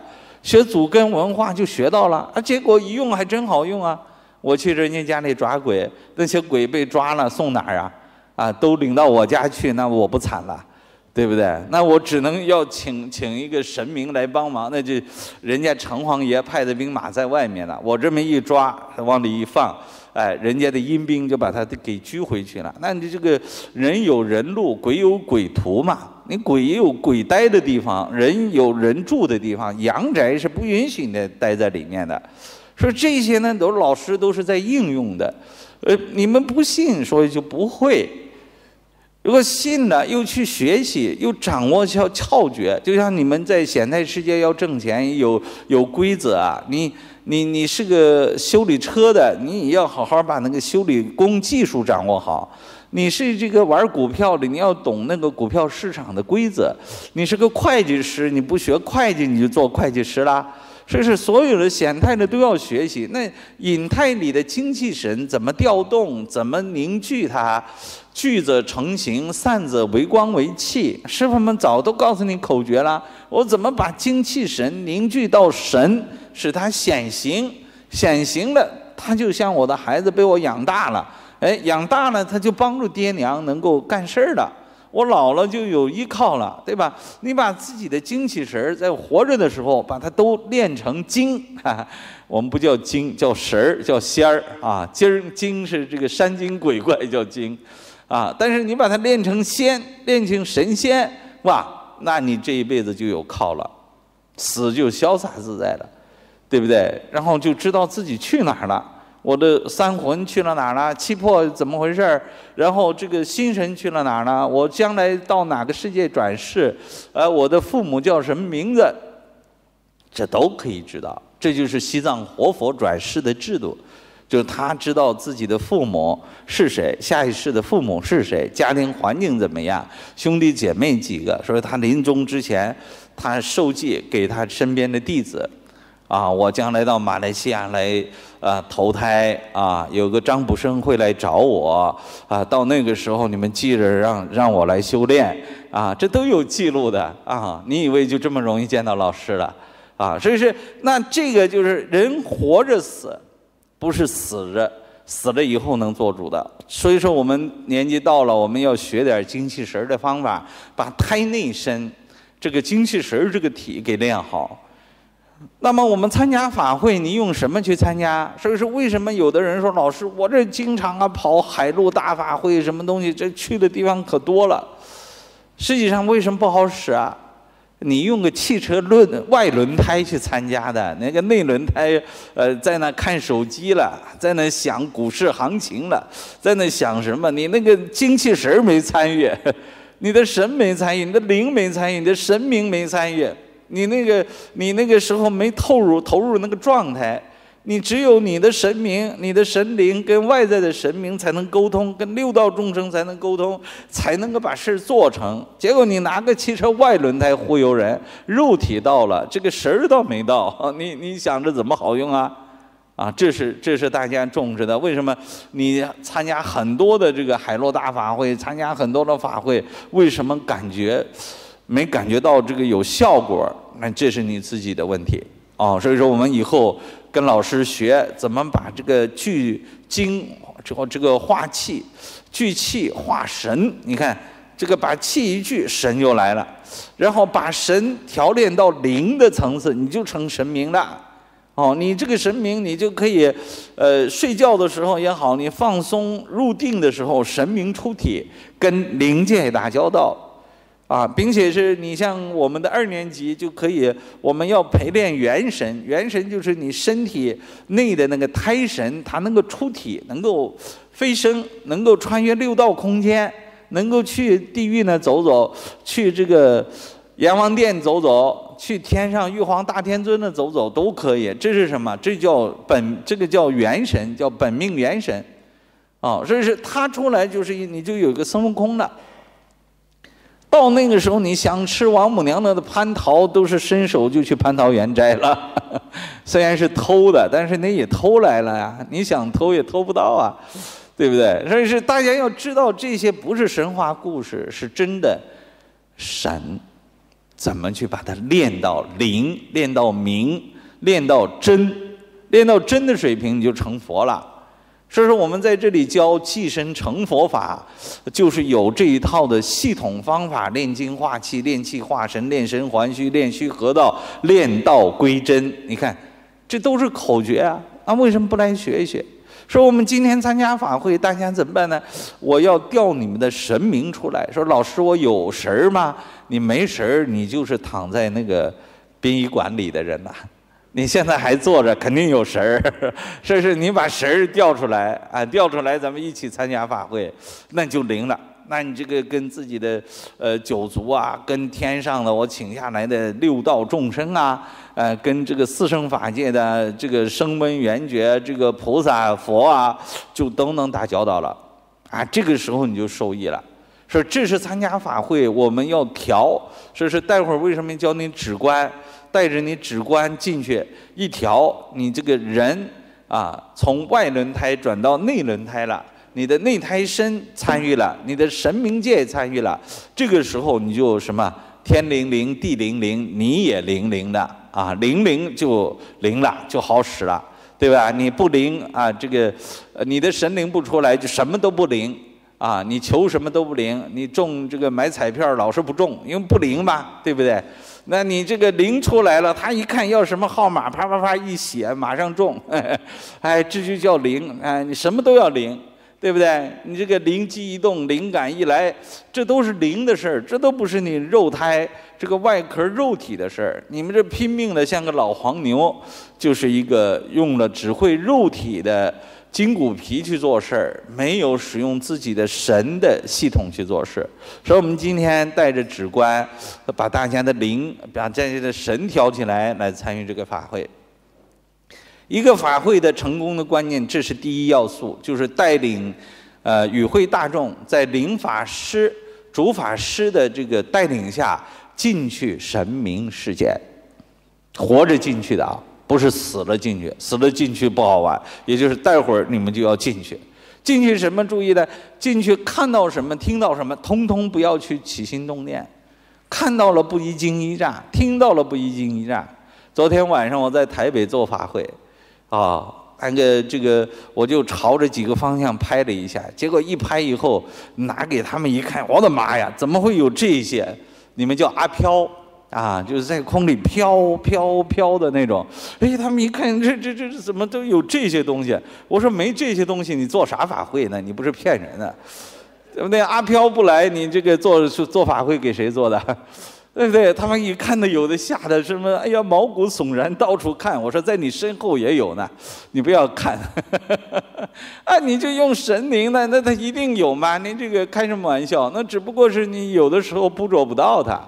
学祖根文化就学到了啊，结果一用还真好用啊！我去人家家里抓鬼，那些鬼被抓了送哪儿啊？啊，都领到我家去，那我不惨了，对不对？那我只能要请请一个神明来帮忙，那就人家城隍爷派的兵马在外面了，我这么一抓，往里一放，哎，人家的阴兵就把他给拘回去了。那你这个人有人路，鬼有鬼途嘛。 你鬼也有鬼待的地方，人有人住的地方，阳宅是不允许你待在里面的。说这些呢，都老师都是在应用的，呃，你们不信，所以就不会。如果信了，又去学习，又掌握窍窍诀，就像你们在显态世界要挣钱，有有规则啊。你你你是个修理车的，你也要好好把那个修理工技术掌握好。 你是这个玩股票的，你要懂那个股票市场的规则。你是个会计师，你不学会计，你就做会计师啦。所以是所有的显态的都要学习。那隐态里的精气神怎么调动，怎么凝聚它？聚则成形，散则为光为气。师傅们早都告诉你口诀啦。我怎么把精气神凝聚到神，使它显形？显形了，它就像我的孩子被我养大了。 哎，养大了他就帮助爹娘能够干事儿了。我老了就有依靠了，对吧？你把自己的精气神在活着的时候把它都练成精，哈哈，我们不叫精，叫神儿，叫仙儿啊。精精是这个山精鬼怪叫精，啊，但是你把它练成仙，练成神仙，哇，那你这一辈子就有靠了，死就潇洒自在了，对不对？然后就知道自己去哪儿了。 我的三魂去了哪儿了？七魄怎么回事？然后这个心神去了哪儿了？我将来到哪个世界转世？呃，我的父母叫什么名字？这都可以知道。这就是西藏活佛转世的制度，就是他知道自己的父母是谁，下一世的父母是谁，家庭环境怎么样，兄弟姐妹几个。所以他临终之前，他受戒给他身边的弟子。 啊，我将来到马来西亚来啊投胎啊，有个张卜生会来找我啊，到那个时候你们记着让让我来修炼啊，这都有记录的啊。你以为就这么容易见到老师了啊？所以是那这个就是人活着死，不是死着，死了以后能做主的。所以说我们年纪到了，我们要学点精气神的方法，把胎内身这个精气神这个体给练好。 那么我们参加法会，你用什么去参加？所以说，为什么有的人说老师，我这经常啊跑海陆大法会，什么东西，这去的地方可多了。实际上为什么不好使啊？你用个汽车轮外轮胎去参加的，那个内轮胎，呃，在那看手机了，在那想股市行情了，在那想什么？你那个精气神没参与，你的神没参与，你的灵没参与，你的神明没参与。 你那个，你那个时候没投入投入那个状态，你只有你的神明、你的神灵跟外在的神明才能沟通，跟六道众生才能沟通，才能够把事做成。结果你拿个汽车外轮胎忽悠人，肉体到了，这个神儿倒没到，你你想着怎么好用啊？啊，这是这是大家重视的。为什么你参加很多的这个海陆大法会，参加很多的法会，为什么感觉？ 没感觉到这个有效果，那这是你自己的问题啊、哦。所以说，我们以后跟老师学怎么把这个聚精之后，这个化气、聚气化神。你看，这个把气一聚，神就来了；然后把神调炼到灵的层次，你就成神明了。哦，你这个神明，你就可以，呃，睡觉的时候也好，你放松入定的时候，神明出体，跟灵界打交道。 啊，并且是你像我们的二年级就可以，我们要陪练元神，元神就是你身体内的那个胎神，它能够出体，能够飞升，能够穿越六道空间，能够去地狱呢走走，去这个阎王殿走走，去天上玉皇大天尊呢走走都可以。这是什么？这叫本，这个叫元神，叫本命元神。哦，所以是它出来就是你就有一个孙悟空了。 到那个时候，你想吃王母娘娘的蟠桃，都是伸手就去蟠桃园摘了。虽然是偷的，但是你也偷来了呀、啊。你想偷也偷不到啊，对不对？所以是大家要知道，这些不是神话故事，是真的神。怎么去把它练到灵，练到明，练到真，练到真的水平，你就成佛了。 所以说，我们在这里教寄身成佛法，就是有这一套的系统方法，炼精化气、炼气化神、炼神还虚、炼虚合道、炼道归真。你看，这都是口诀啊！啊，为什么不来学一学？说我们今天参加法会，大家怎么办呢？我要调你们的神明出来。说老师，我有神儿吗？你没神儿，你就是躺在那个殡仪馆里的人呐、啊。 你现在还坐着，肯定有神儿，这是你把神儿调出来啊，调出来咱们一起参加法会，那就灵了。那你这个跟自己的呃九族啊，跟天上的我请下来的六道众生啊，呃，跟这个四圣法界的这个声闻缘觉、这个菩萨佛啊，就都能打交道了啊。这个时候你就受益了。 说这是参加法会，我们要调。说是待会儿为什么教你止观，带着你止观进去一调，你这个人啊，从外轮胎转到内轮胎了，你的内胎身参与了，你的神明界参与了。这个时候你就什么天灵灵，地灵灵，你也灵灵的啊，灵灵就灵了，就好使了，对吧？你不灵啊，这个你的神灵不出来，就什么都不灵。啊，你求什么都不灵，你中这个买彩票老是不中，因为不灵吧，对不对？那你这个灵出来了，他一看要什么号码，啪啪啪一写，马上中，哎，这就叫灵，哎，你什么都要灵，对不对？你这个灵机一动，灵感一来，这都是灵的事儿，这都不是你肉胎这个外壳肉体的事儿。你们这拼命的像个老黄牛，就是一个用了只会肉体的筋骨皮去做事儿，没有使用自己的神的系统去做事。所以，我们今天带着止观，把大家的灵，把大家的神挑起来，来参与这个法会。一个法会的成功的关键，这是第一要素，就是带领，呃，与会大众在灵法师、主法师的这个带领下进去神明世界，活着进去的啊。不是死了进去，死了进去不好玩，也就是待会儿你们就要进去。进去什么注意呢？进去看到什么、听到什么，通通不要去起心动念。看到了不一惊一乍，听到了不一惊一乍。昨天晚上我在台北做法会，啊、哦，那个这个我就朝着几个方向拍了一下，结果一拍以后拿给他们一看，我的妈呀，怎么会有这些？你们叫阿飘。啊，就是在空里飘飘飘的那种。哎，他们一看，这这这怎么都有这些东西？我说没这些东西，你做啥法会呢？你不是骗人的，对不对？阿飘不来，你这个做做法会给谁做的？对不对？他们一看的，有的吓得什么，哎呀，毛骨悚然，到处看。我说在你身后也有呢，你不要看。啊，你就用神灵呢，那他一定有吗？您这个开什么玩笑？那只不过是你有的时候捕捉不到他。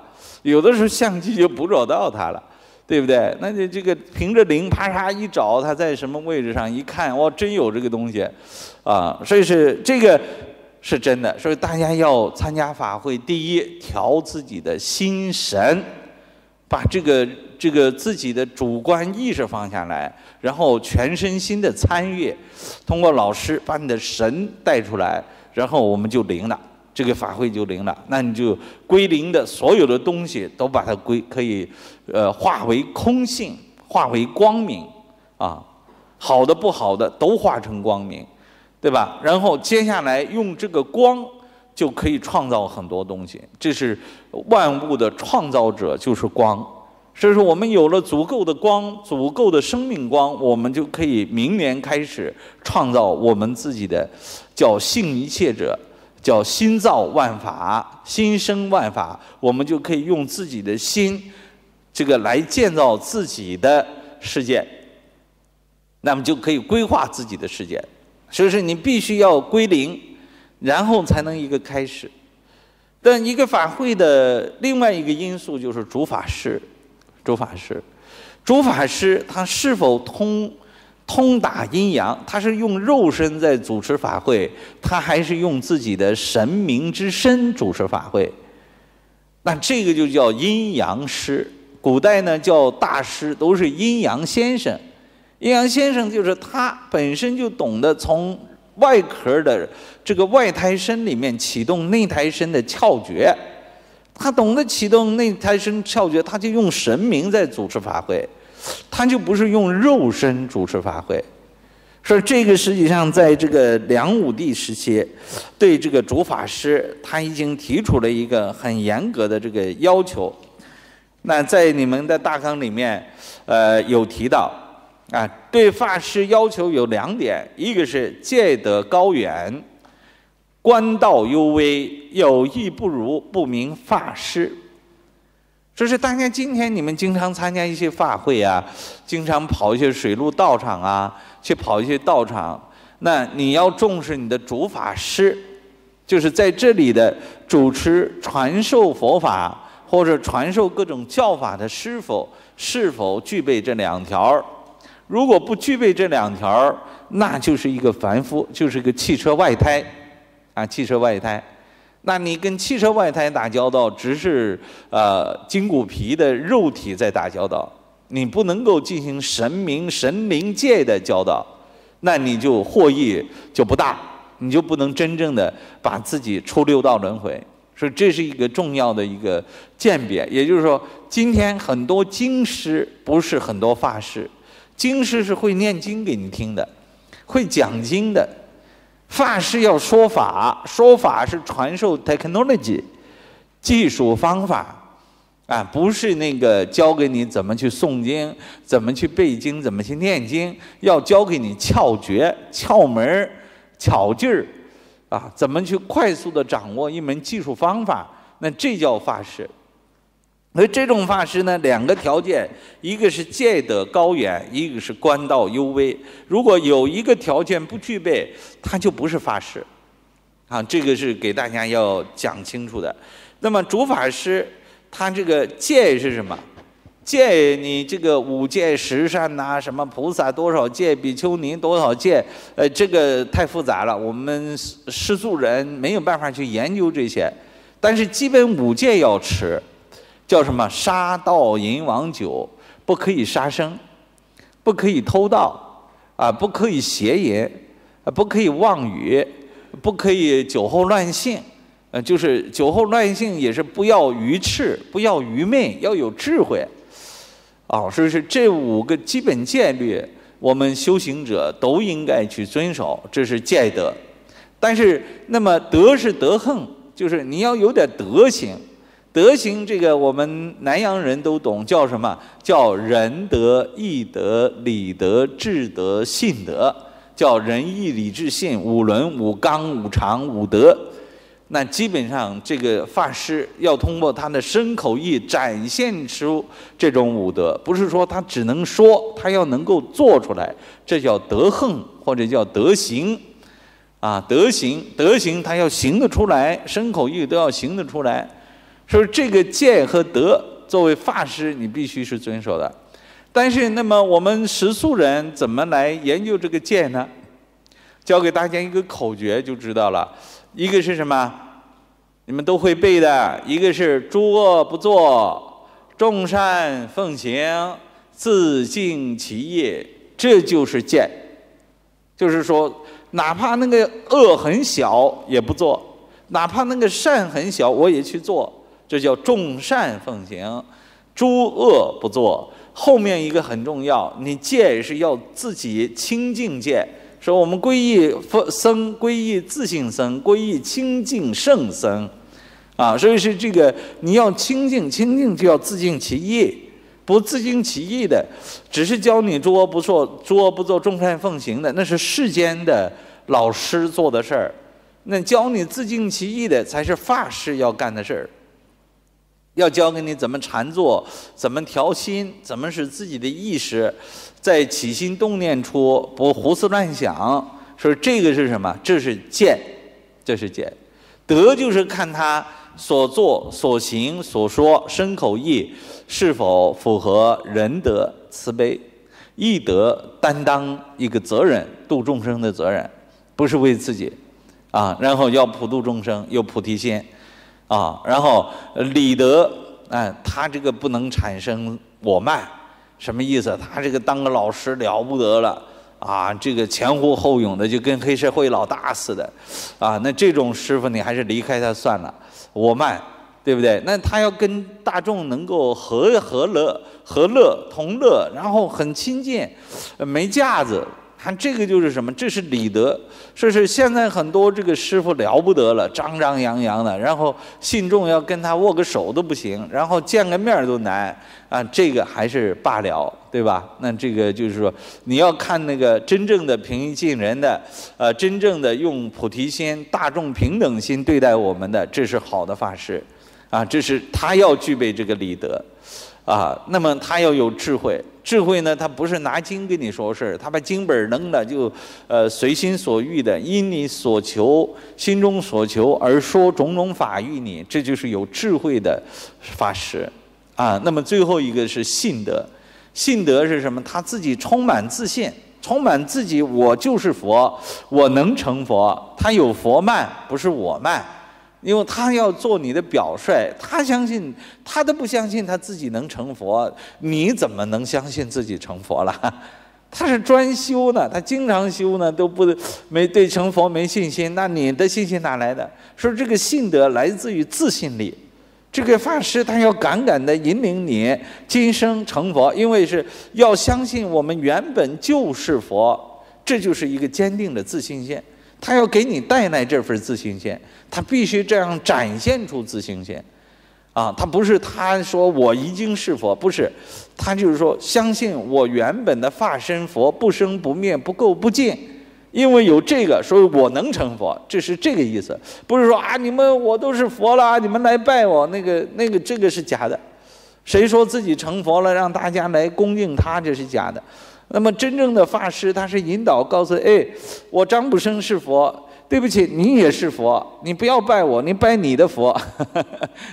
有的时候相机就捕捉到它了，对不对？那就这个凭着灵啪嚓一找，它在什么位置上一看，哇，真有这个东西，啊，所以是这个是真的。所以大家要参加法会，第一调自己的心神，把这个这个自己的主观意识放下来，然后全身心的参与，通过老师把你的神带出来，然后我们就灵了。这个法会就灵了，那你就归零的所有的东西都把它归，可以，呃，化为空性，化为光明，啊，好的不好的都化成光明，对吧？然后接下来用这个光就可以创造很多东西，这是万物的创造者就是光。所以说，我们有了足够的光，足够的生命光，我们就可以明年开始创造我们自己的，叫性一切者。叫心造万法，心生万法，我们就可以用自己的心，这个来建造自己的世界，那么就可以规划自己的世界。所以说，你必须要归零，然后才能一个开始。但一个法会的另外一个因素就是主法师，主法师，主法师他是否通？通达阴阳，他是用肉身在主持法会，他还是用自己的神明之身主持法会？那这个就叫阴阳师。古代呢叫大师，都是阴阳先生。阴阳先生就是他本身就懂得从外壳的这个外胎身里面启动内胎身的窍诀，他懂得启动内胎身窍诀，他就用神明在主持法会。他就不是用肉身主持法会，所以这个实际上在这个梁武帝时期，对这个主法师他已经提出了一个很严格的这个要求。那在你们的大纲里面，呃，有提到啊，对法师要求有两点，一个是戒德高远，观道幽微，有意不如，不名法师。就是大家今天你们经常参加一些法会啊，经常跑一些水陆道场啊，去跑一些道场，那你要重视你的主法师，就是在这里的主持传授佛法或者传授各种教法的师父是否具备这两条。如果不具备这两条，那就是一个凡夫，就是一个汽车外胎啊，汽车外胎。那你跟汽车外胎打交道，只是呃筋骨皮的肉体在打交道，你不能够进行神明神灵界的交道，那你就获益就不大，你就不能真正的把自己出六道轮回。所以这是一个重要的一个鉴别。也就是说，今天很多经师不是很多法师，经师是会念经给你听的，会讲经的。法师要说法，说法是传授 technology 技术方法啊，不是那个教给你怎么去诵经，怎么去背经，怎么去念经，要教给你窍诀、窍门、巧劲儿啊，怎么去快速的掌握一门技术方法，那这叫法师。 而这种法师呢，两个条件，一个是戒得高远，一个是官道幽微。如果有一个条件不具备，他就不是法师，啊，这个是给大家要讲清楚的。那么主法师，他这个戒是什么？戒你这个五戒十善呐、啊，什么菩萨多少戒，比丘尼多少戒，呃，这个太复杂了，我们世俗人没有办法去研究这些，但是基本五戒要持。 叫什么？杀盗淫妄酒，不可以杀生，不可以偷盗，啊，不可以邪淫，啊，不可以妄语，不可以酒后乱性，呃，就是酒后乱性也是不要愚痴，不要愚昧，要有智慧，啊，所以是这五个基本戒律，我们修行者都应该去遵守，这是戒德。但是，那么德是德行，就是你要有点德行。 德行，这个我们南洋人都懂，叫什么？叫仁德、义德、礼德、智德、信德，叫仁义礼智信五伦、五纲、五常、五德。那基本上，这个法师要通过他的身口意展现出这种五德，不是说他只能说，他要能够做出来，这叫德行或者叫德行。 啊，德行，德行，他要行得出来，身口意都要行得出来。 所以这个戒和德，作为法师，你必须是遵守的。但是，那么我们食素人怎么来研究这个戒呢？教给大家一个口诀就知道了。一个是什么？你们都会背的。一个是诸恶不作，众善奉行，自净其业，这就是戒。就是说，哪怕那个恶很小，也不做；哪怕那个善很小，我也去做。 这叫众善奉行，诸恶不作。后面一个很重要，你戒是要自己清净戒。说我们皈依僧，皈依自性僧，皈依清净圣僧，啊，所以是这个你要清净，清净就要自净其意。不自净其意的，只是教你诸恶不作，诸恶不作，众善奉行的，那是世间的老师做的事儿。那教你自净其意的，才是法师要干的事儿。 要教给你怎么禅坐，怎么调心，怎么使自己的意识在起心动念处不胡思乱想。所以这个是什么？这是戒，这是戒。德就是看他所做、所行、所说、身口意是否符合仁德、慈悲、义德，担当一个责任，度众生的责任，不是为自己啊。然后要普度众生，有菩提心。 啊，然后理德，哎，他这个不能产生我慢，什么意思？他这个当个老师了不得了啊，这个前呼后拥的，就跟黑社会老大似的，啊，那这种师傅你还是离开他算了，我慢，对不对？那他要跟大众能够和和乐、和乐同乐，然后很亲近，没架子。 看这个就是什么？这是理德，说是现在很多这个师傅了不得了，张张扬扬的，然后信众要跟他握个手都不行，然后见个面都难啊！这个还是罢了，对吧？那这个就是说，你要看那个真正的平易近人的，呃，真正的用菩提心、大众平等心对待我们的，这是好的法师，啊，这是他要具备这个理德。 啊，那么他要有智慧，智慧呢，他不是拿经跟你说事儿，他把经本扔了就，呃，随心所欲的，因你所求，心中所求而说种种法与你，这就是有智慧的法师，啊，那么最后一个是信德，信德是什么？他自己充满自信，充满自己，我就是佛，我能成佛，他有佛慢，不是我慢。 因为他要做你的表率，他相信，他都不相信他自己能成佛，你怎么能相信自己成佛了？他是专修呢，他经常修呢，都不没对成佛没信心，那你的信心哪来的？说这个信德来自于自信力，这个法师他要敢敢地引领你今生成佛，因为是要相信我们原本就是佛，这就是一个坚定的自信心。他要给你带来这份自信心，他必须这样展现出自信心。啊，他不是他说我已经是佛，不是，他就是说相信我原本的法身佛不生不灭不垢不净，因为有这个，所以我能成佛，这是这个意思。不是说啊，你们我都是佛了，你们来拜我，那个那个这个是假的。谁说自己成佛了，让大家来恭敬他，这是假的。那么真正的法师，他是引导告诉，哎，我张卜生是佛。 对不起，你也是佛，你不要拜我，你拜你的佛，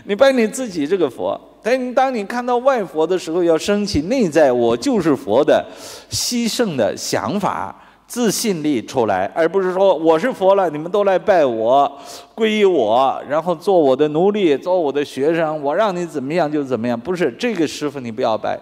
你拜你自己这个佛。但你当你看到外佛的时候，要升起内在我就是佛的牺牲的想法、自信力出来，而不是说我是佛了，你们都来拜我、皈依我，然后做我的奴隶、做我的学生，我让你怎么样就怎么样。不是这个师父，你不要拜，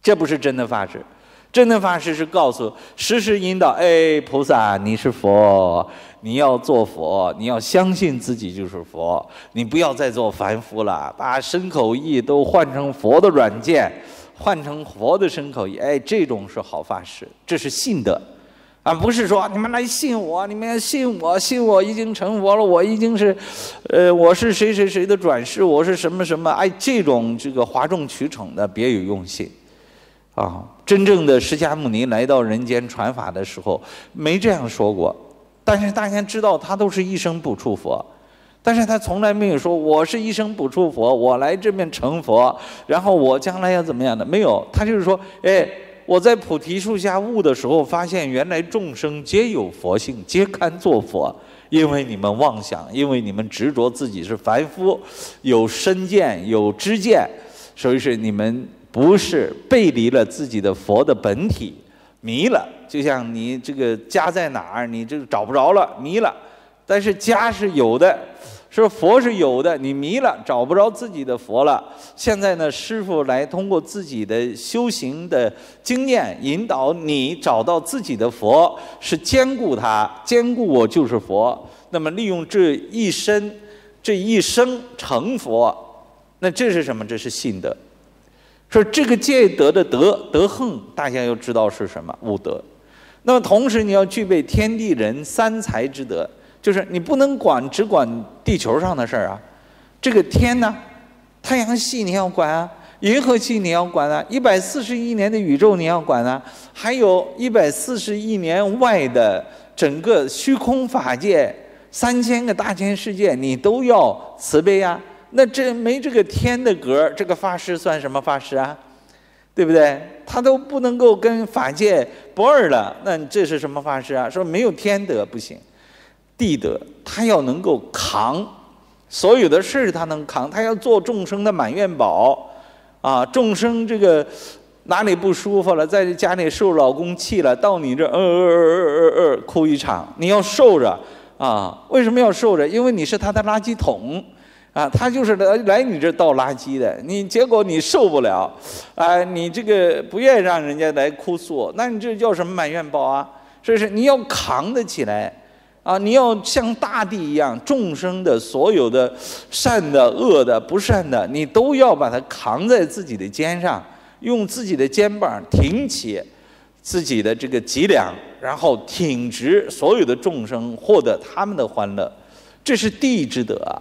这不是真的法师。 真的法师是告诉、时时引导，哎，菩萨，你是佛，你要做佛，你要相信自己就是佛，你不要再做凡夫了，把身口意都换成佛的软件，换成佛的身口意，哎，这种是好法师，这是信德，啊，不是说你们来信我，你们信我，信我已经成佛了，我已经是，呃，我是谁谁谁的转世，我是什么什么，哎，这种这个哗众取宠的，别有用心。 啊，真正的释迦牟尼来到人间传法的时候，没这样说过。但是大家知道，他都是一生不触佛，但是他从来没有说我是一生不触佛，我来这边成佛，然后我将来要怎么样的？没有，他就是说，哎，我在菩提树下悟的时候，发现原来众生皆有佛性，皆堪作佛。 因为你们妄想，因为你们执着自己是凡夫，有身见，有知见，所以是你们。 不是背离了自己的佛的本体，迷了，就像你这个家在哪儿，你这个找不着了，迷了。但是家是有的，说佛是有的，你迷了，找不着自己的佛了。现在呢，师父来通过自己的修行的经验，引导你找到自己的佛，是兼顾它，兼顾我就是佛。那么利用这一生，这一生成佛，那这是什么？这是信德。 说这个戒德的德德行，大家要知道是什么五德。那么同时你要具备天地人三才之德，就是你不能管只管地球上的事儿啊。这个天呢，太阳系你要管啊，银河系你要管啊，一百四十亿年的宇宙你要管啊，还有一百四十亿年外的整个虚空法界三千个大千世界，你都要慈悲啊。 那这没这个天的格，这个法师算什么法师啊？对不对？他都不能够跟法界不二了，那这是什么法师啊？说没有天德不行，地德他要能够扛所有的事，他能扛，他要做众生的满愿宝啊！众生这个哪里不舒服了，在家里受老公气了，到你这呃呃呃呃呃哭一场，你要受着啊！为什么要受着？因为你是他的垃圾桶。 啊，他就是来来你这倒垃圾的，你结果你受不了，啊，你这个不愿意让人家来哭诉，那你这叫什么满愿报啊？所以是你要扛得起来，啊，你要像大地一样，众生的所有的善的、恶的、不善的，你都要把它扛在自己的肩上，用自己的肩膀挺起自己的这个脊梁，然后挺直所有的众生，获得他们的欢乐，这是地之德啊。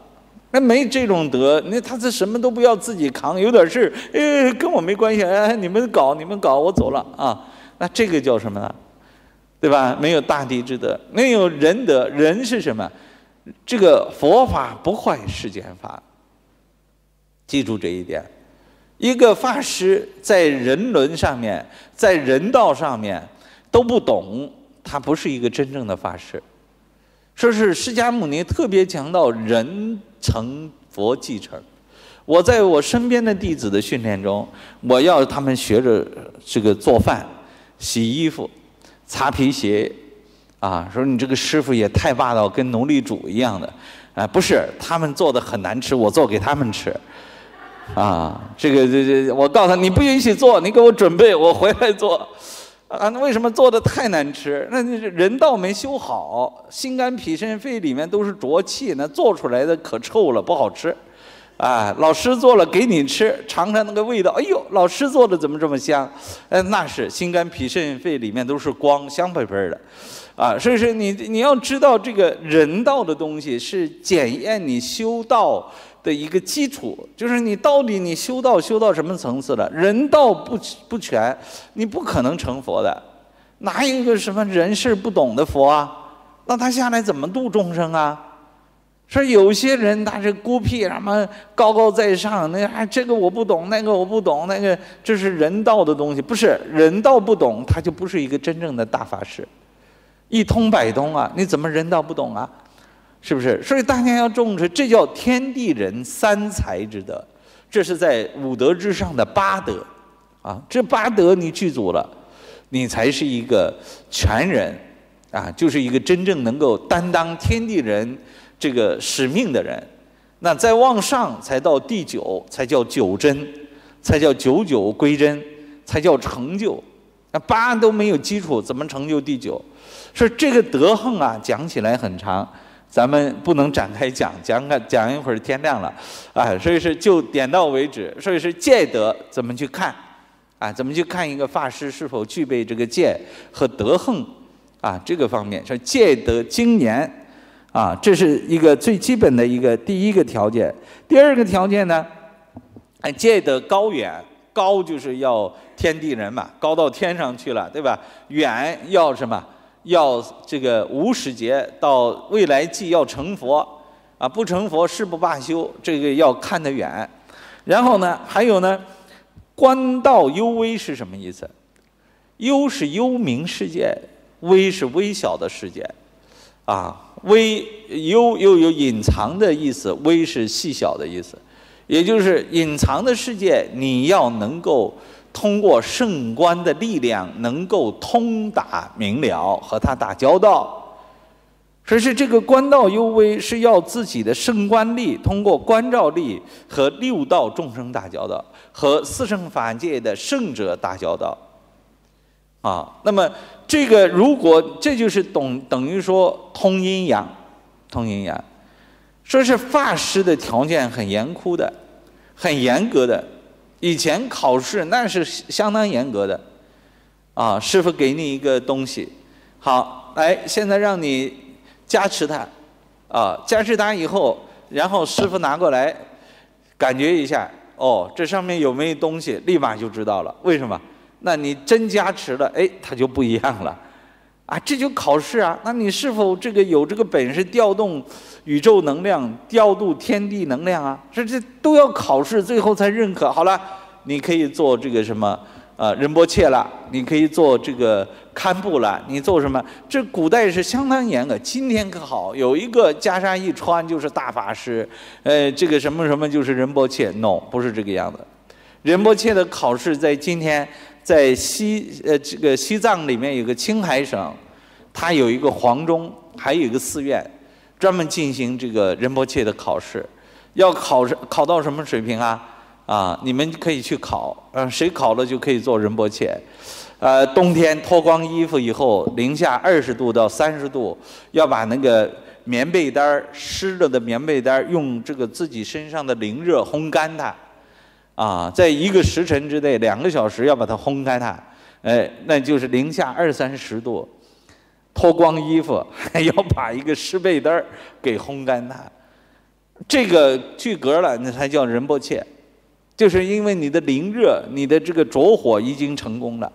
那没这种德，那他这什么都不要自己扛，有点事，呃、哎，跟我没关系，哎，你们搞，你们搞，我走了啊。那这个叫什么呢？对吧？没有大地之德，没有仁德。仁是什么？这个佛法不坏世间法，记住这一点。一个法师在人伦上面，在人道上面都不懂，他不是一个真正的法师。说是释迦牟尼特别强调人。 成佛继承，我在我身边的弟子的训练中，我要他们学着这个做饭、洗衣服、擦皮鞋，啊，说你这个师傅也太霸道，跟奴隶主一样的，啊，不是，他们做的很难吃，我做给他们吃，啊，这个这这，我告诉他你不允许做，你给我准备，我回来做。 啊，那为什么做的太难吃？那人道没修好，心肝脾肾肺里面都是浊气，那做出来的可臭了，不好吃。啊，老师做了给你吃，尝尝那个味道。哎呦，老师做的怎么这么香？哎，那是心肝脾肾肺里面都是光，香喷喷的，啊，所以说你你要知道这个人道的东西是检验你修道的一个基础，就是你到底你修道修到什么层次了？人道不不全，你不可能成佛的。哪有一个什么人事不懂的佛啊？那他下来怎么度众生啊？ 说有些人他是孤僻，什么高高在上，那还、哎、这个我不懂，那个我不懂，那个这是人道的东西，不是人道不懂，他就不是一个真正的大法师，一通百通啊，你怎么人道不懂啊？是不是？所以大家要重视，这叫天地人三才之德，这是在五德之上的八德，啊，这八德你具足了，你才是一个全人，啊，就是一个真正能够担当天地人 这个使命的人，那再往上才到第九，才叫九真，才叫九九归真，才叫成就。那八都没有基础，怎么成就第九？说这个德行啊，讲起来很长，咱们不能展开讲，讲个讲一会儿天亮了，啊，所以是就点到为止。所以是戒德怎么去看，啊，怎么去看一个法师是否具备这个戒和德行，啊，这个方面说戒德精严。 啊，这是一个最基本的一个第一个条件。第二个条件呢，哎，戒得高远，高就是要天地人嘛，高到天上去了，对吧？远要什么？要这个无始劫到未来际要成佛啊，不成佛誓不罢休，这个要看得远。然后呢，还有呢，观道幽微是什么意思？幽是幽冥世界，微是微小的世界，啊。 微幽又有隐藏的意思，微是细小的意思，也就是隐藏的世界，你要能够通过圣观的力量，能够通达明了，和他打交道。所以是这个观道幽微是要自己的圣观力，通过观照力和六道众生打交道，和四圣法界的圣者打交道。啊，那么。 这个如果这就是懂等于说通阴阳，通阴阳，说是法师的条件很严酷的，很严格的。以前考试那是相当严格的，啊，师傅给你一个东西，好，哎，现在让你加持它，啊，加持它以后，然后师傅拿过来，感觉一下，哦，这上面有没有东西，立马就知道了，为什么？ 那你真加持了，哎，它就不一样了，啊，这就考试啊。那你是否这个有这个本事调动宇宙能量，调度天地能量啊？这这都要考试，最后才认可。好了，你可以做这个什么呃仁波切了，你可以做这个堪布了，你做什么？这古代是相当严格，今天可好，有一个袈裟一穿就是大法师，呃，这个什么什么就是仁波切 ，no， 不是这个样子。仁波切的考试在今天。 在西呃这个西藏里面有个青海省，它有一个皇钟，还有一个寺院，专门进行这个仁波切的考试。要考考到什么水平啊？啊，你们可以去考，嗯、呃，谁考了就可以做仁波切。呃，冬天脱光衣服以后，零下二十度到三十度，要把那个棉被单湿了的棉被单用这个自己身上的灵热烘干它。 啊，在一个时辰之内，两个小时要把它烘开它，哎，那就是零下二三十度，脱光衣服还要把一个湿被单给烘干它，这个具格了，那才叫仁波切，就是因为你的灵热，你的这个着火已经成功了，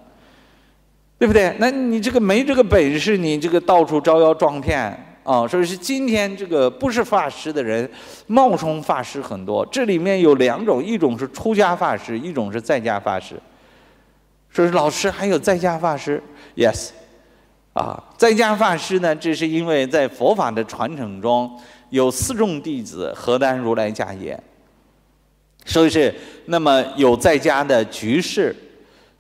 对不对？那你这个没这个本事，你这个到处招摇撞骗。 啊、哦，所以是今天这个不是法师的人，冒充法师很多。这里面有两种，一种是出家法师，一种是在家法师。所以老师还有在家法师 ，yes， 啊，在家法师呢，这是因为在佛法的传承中有四众弟子何单如来家也，所以是那么有在家的居士，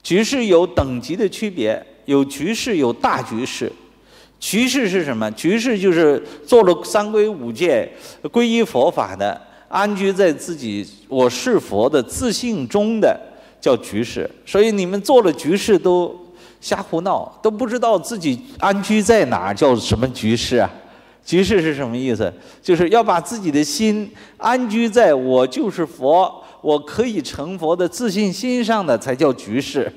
居士有等级的区别，有居士有大居士。 居士是什么？居士就是做了三皈五戒、皈依佛法的，安居在自己我是佛的自信中的，叫居士。所以你们做了居士都瞎胡闹，都不知道自己安居在哪，叫什么居士啊？居士是什么意思？就是要把自己的心安居在我就是佛，我可以成佛的自信心上的，才叫居士。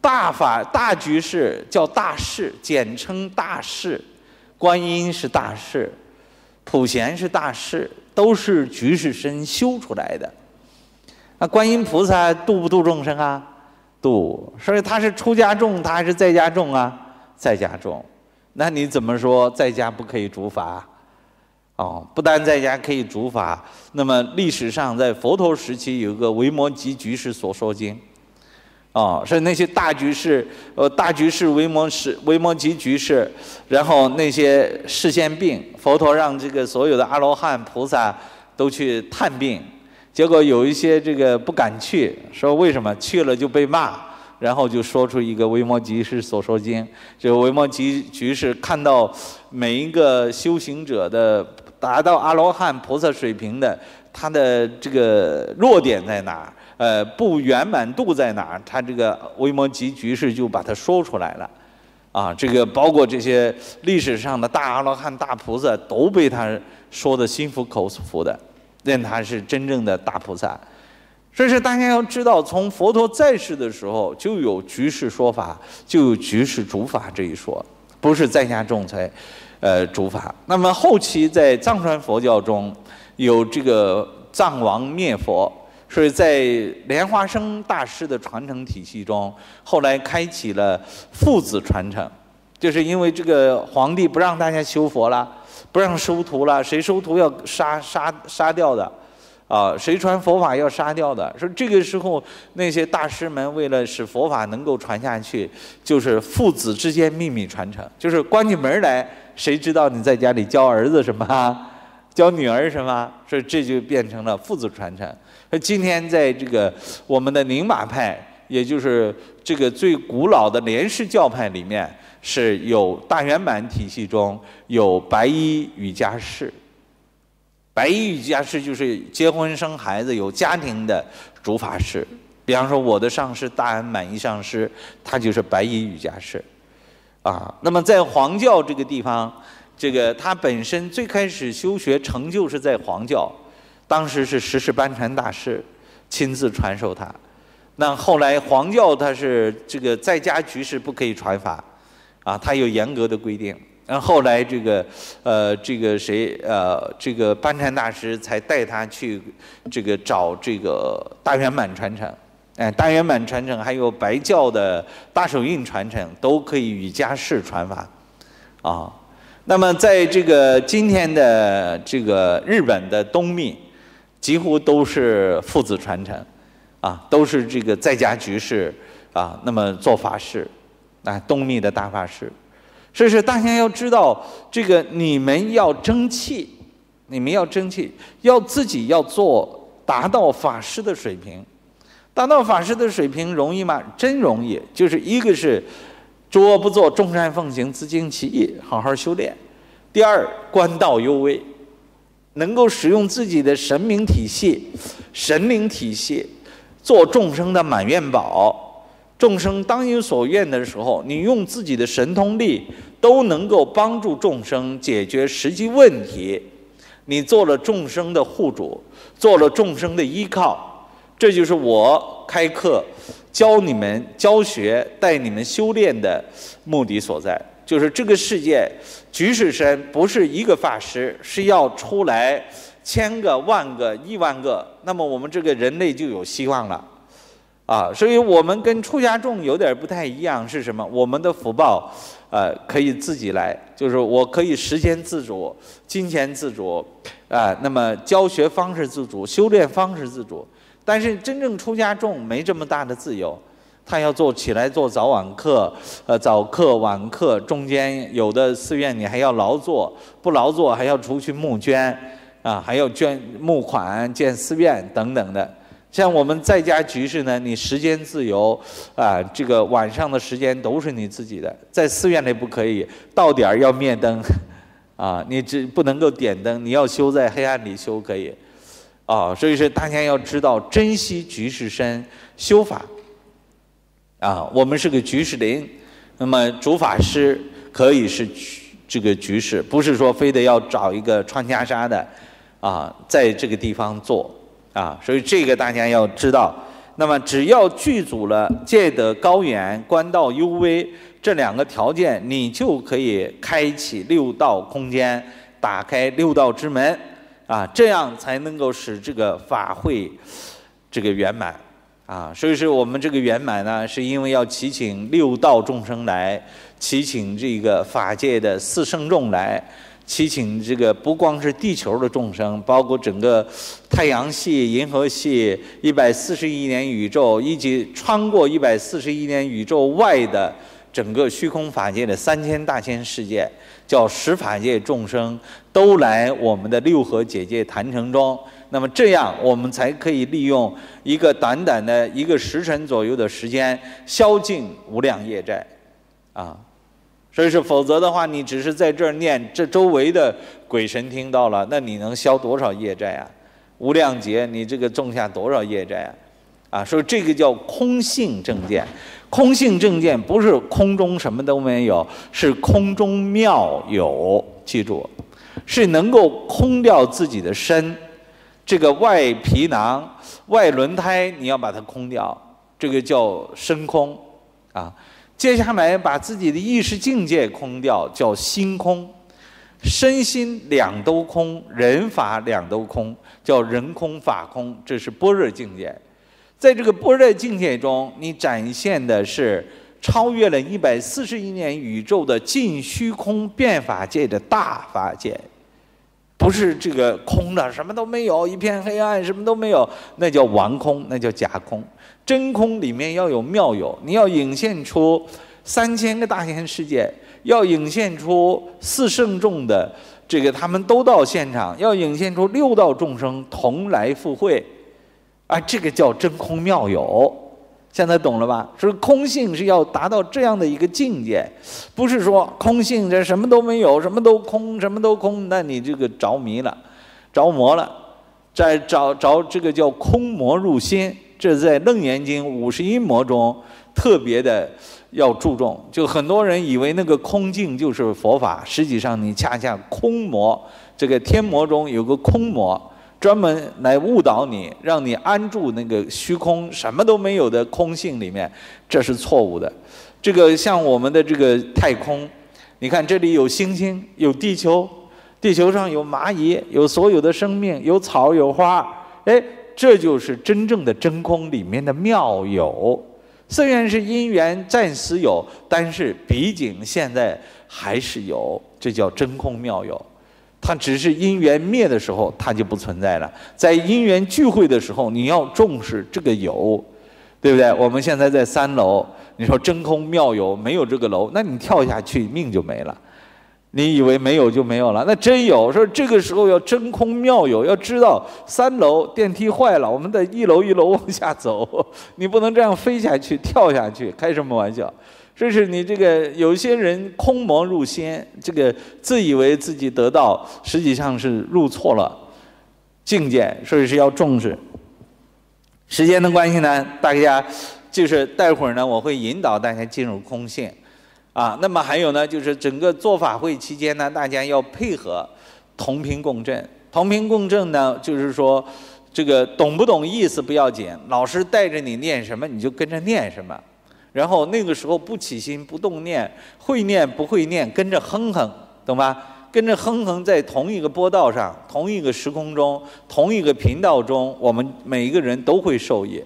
大法大居士叫大士，简称大士。观音是大士，普贤是大士，都是居士身修出来的。那观音菩萨度不度众生啊？度，所以他是出家众，他还是在家众啊？在家众。那你怎么说在家不可以主法？哦，不单在家可以主法，那么历史上在佛陀时期有个维摩诘居士所说经，哦，是那些大居士，呃，大居士维摩士、维摩诘居士，然后那些世间病，佛陀让这个所有的阿罗汉菩萨都去探病，结果有一些这个不敢去，说为什么去了就被骂。然后就说出一个维摩诘是所说经，这个维摩诘居士看到每一个修行者的达到阿罗汉菩萨水平的，他的这个弱点在哪儿，呃，不圆满度在哪儿，他这个维摩诘居士就把它说出来了，啊，这个包括这些历史上的大阿罗汉、大菩萨都被他说的心服口服的，认他是真正的大菩萨。这是大家要知道，从佛陀在世的时候就有居士说法，就有居士主法这一说，不是在家众才，呃，主法。那么后期在藏传佛教中有这个藏王灭佛，所以在莲花生大师的传承体系中，后来开启了父子传承，就是因为这个皇帝不让大家修佛了，不让收徒了，谁收徒要杀杀杀掉的。啊，谁传佛法要杀掉的？说这个时候那些大师们为了使佛法能够传下去，就是父子之间秘密传承，就是关起门来，谁知道你在家里教儿子什么，教女儿什么？所以这就变成了父子传承。而今天在这个我们的宁玛派，也就是这个最古老的莲师教派里面，是有大圆满体系中有白衣瑜伽士。白衣瑜伽士就是结婚生孩子有家庭的主法师，比方说我的上师大安满意上师，他就是白衣瑜伽士，啊，那么在黄教这个地方，这个他本身最开始修学成就是在黄教，当时是十世班禅大师亲自传授他，那后来黄教他是这个在家居士不可以传法，啊，他有严格的规定。然后后来这个，呃，这个谁，呃，这个班禅大师才带他去这个找这个大圆满传承，哎，大圆满传承还有白教的大手印传承都可以瑜伽士传法，啊，那么在这个今天的这个日本的东密，几乎都是父子传承，啊，都是这个在家居士啊，那么做法事，啊，东密的大法事。所以说，大家要知道，这个你们要争气，你们要争气，要自己要做达到法师的水平。达到法师的水平容易吗？真容易，就是一个是诸恶不作，众善奉行，自净其意，好好修炼；第二，观道幽微，能够使用自己的神明体系、神灵体系，做众生的满愿宝。众生当有所愿的时候，你用自己的神通力都能够帮助众生解决实际问题，你做了众生的护主，做了众生的依靠。这就是我开课教你们教学带你们修炼的目的所在，就是这个世界居士身不是一个法师，是要出来千个万个亿万个，那么我们这个人类就有希望了啊，所以我们跟出家众有点不太一样，是什么？我们的福报，呃，可以自己来，就是我可以时间自主、金钱自主，啊、呃，那么教学方式自主、修炼方式自主。但是真正出家众没这么大的自由，他要做起来做早晚课，呃，早课晚课中间有的寺院你还要劳作，不劳作还要出去募捐，啊，还要捐募款建寺院等等的。像我们在家居士呢，你时间自由，啊、呃，这个晚上的时间都是你自己的。在寺院里不可以，到点儿要灭灯，啊，你只不能够点灯，你要修在黑暗里修可以，啊，所以说大家要知道珍惜居士身修法，啊，我们是个居士林，那么主法师可以是这个局势，不是说非得要找一个穿袈裟的啊，在这个地方做啊，所以这个大家要知道。那么只要具足了戒得高远、观道幽微这两个条件，你就可以开启六道空间，打开六道之门啊，这样才能够使这个法会这个圆满。 啊，所以说我们这个圆满呢，是因为要祈请六道众生来，祈请这个法界的四圣众来，祈请这个不光是地球的众生，包括整个太阳系、银河系一百四十亿年宇宙，以及穿过一百四十亿年宇宙外的整个虚空法界的三千大千世界，叫十法界众生都来我们的六合结界坛城中。 那么这样，我们才可以利用一个短短的一个时辰左右的时间，消尽无量业债，啊，所以说，否则的话，你只是在这儿念，这周围的鬼神听到了，那你能消多少业债啊？无量劫，你这个种下多少业债啊？啊，所以这个叫空性正见。空性正见不是空中什么都没有，是空中妙有，记住，是能够空掉自己的身。 这个外皮囊、外轮胎，你要把它空掉，这个叫身空啊。接下来把自己的意识境界空掉，叫心空。身心两都空，人法两都空，叫人空法空，这是般若境界。在这个般若境界中，你展现的是超越了一百四十一年宇宙的尽虚空变法界的大法界。 不是这个空的，什么都没有，一片黑暗，什么都没有，那叫妄空，那叫假空。真空里面要有妙有，你要引现出三千个大千世界，要引现出四圣众的这个他们都到现场，要引现出六道众生同来赴会，啊，这个叫真空妙有。 现在懂了吧？所以空性是要达到这样的一个境界，不是说空性这什么都没有，什么都空，什么都空，那你这个着迷了，着魔了，再找找这个叫空魔入心，这在《楞严经》五十一魔中特别的要注重。就很多人以为那个空境就是佛法，实际上你恰恰空魔，这个天魔中有个空魔。 专门来误导你，让你安住那个虚空，什么都没有的空性里面，这是错误的。这个像我们的这个太空，你看这里有星星，有地球，地球上有蚂蚁，有所有的生命，有草有花，哎，这就是真正的真空里面的妙有。虽然是因缘暂时有，但是毕竟现在还是有，这叫真空妙有。 它只是因缘灭的时候，它就不存在了。在因缘聚会的时候，你要重视这个有，对不对？我们现在在三楼，你说真空妙有没有这个楼，那你跳下去命就没了。你以为没有就没有了，那真有。说这个时候要真空妙有，要知道三楼电梯坏了，我们得一楼一楼往下走，你不能这样飞下去、跳下去，开什么玩笑？ 这是你这个有些人空魔入心，这个自以为自己得到，实际上是入错了境界，所以是要重视。时间的关系呢，大家就是待会儿呢，我会引导大家进入空性，啊，那么还有呢，就是整个做法会期间呢，大家要配合同频共振。同频共振呢，就是说这个懂不懂意思不要紧，老师带着你念什么，你就跟着念什么。 然后那个时候不起心不动念，会念不会念，跟着哼哼，懂吧？跟着哼哼，在同一个波道上、同一个时空中、同一个频道中，我们每一个人都会受益。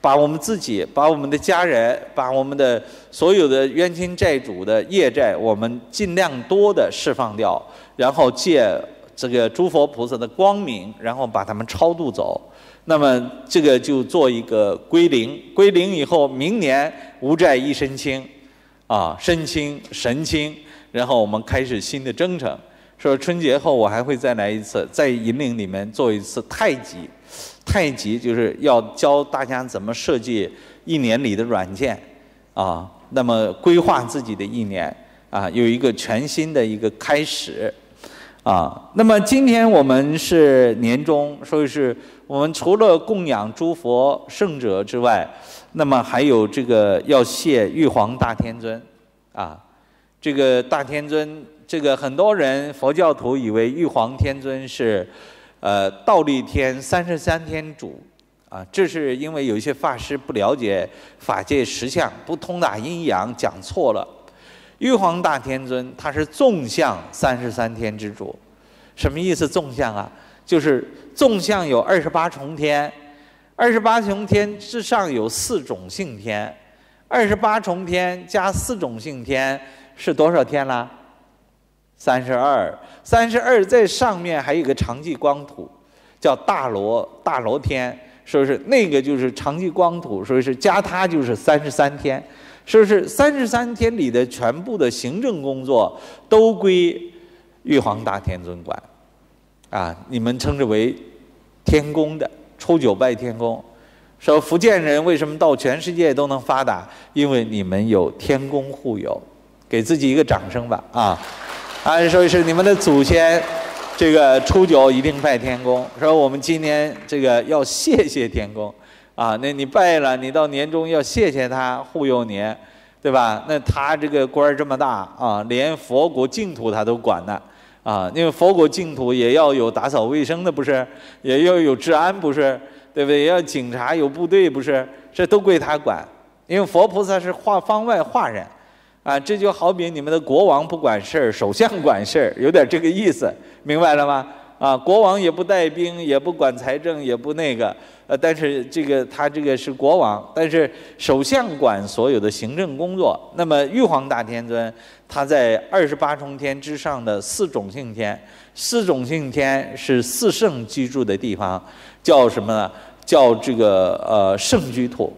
把我们自己、把我们的家人、把我们的所有的冤亲债主的业债，我们尽量多的释放掉，然后借这个诸佛菩萨的光明，然后把他们超度走。 那么这个就做一个归零，归零以后，明年无债一身轻，啊，身轻神轻，然后我们开始新的征程。说春节后我还会再来一次，在引领里面做一次太极，太极就是要教大家怎么设计一年里的软件，啊，那么规划自己的一年，啊，有一个全新的一个开始。 啊，那么今天我们是年终，所以是我们除了供养诸佛圣者之外，那么还有这个要谢玉皇大天尊，啊，这个大天尊这个很多人佛教徒以为玉皇天尊是，呃，倒立天三十三天主，啊，这是因为有一些法师不了解法界实相，不通达阴阳，讲错了。玉皇大天尊他是纵向三十三天之主，什么意思？纵向啊，就是纵向有二十八重天，二十八重天之上有四种性天。 二十八重天加四种性天是多少天啦？三十二，三十二在上面还有个常寂光土，叫大罗大罗天，说是那个就是常寂光土，说是加它就是三十三天，说是三十三天里的全部的行政工作都归玉皇大天尊管，啊，你们称之为天宫的，初九拜天宫。 说福建人为什么到全世界都能发达？因为你们有天公护佑，给自己一个掌声吧！啊，啊，说是你们的祖先，这个初九一定拜天公。说我们今年这个要谢谢天公，啊，那你拜了，你到年终要谢谢他护佑你，对吧？那他这个官这么大啊，连佛国净土他都管呢。 啊，因为佛国净土也要有打扫卫生的，不是？也要有治安，不是？对不对？也要警察，有部队，不是？这都归他管。因为佛菩萨是化方外化人，啊，这就好比你们的国王不管事儿，首相管事儿，有点这个意思，明白了吗？啊，国王也不带兵，也不管财政，也不那个，呃，但是这个他这个是国王，但是首相管所有的行政工作。那么玉皇大天尊。 他在二十八重天之上的四种性天，四种性天是四圣居住的地方，叫什么呢？叫这个呃圣居土。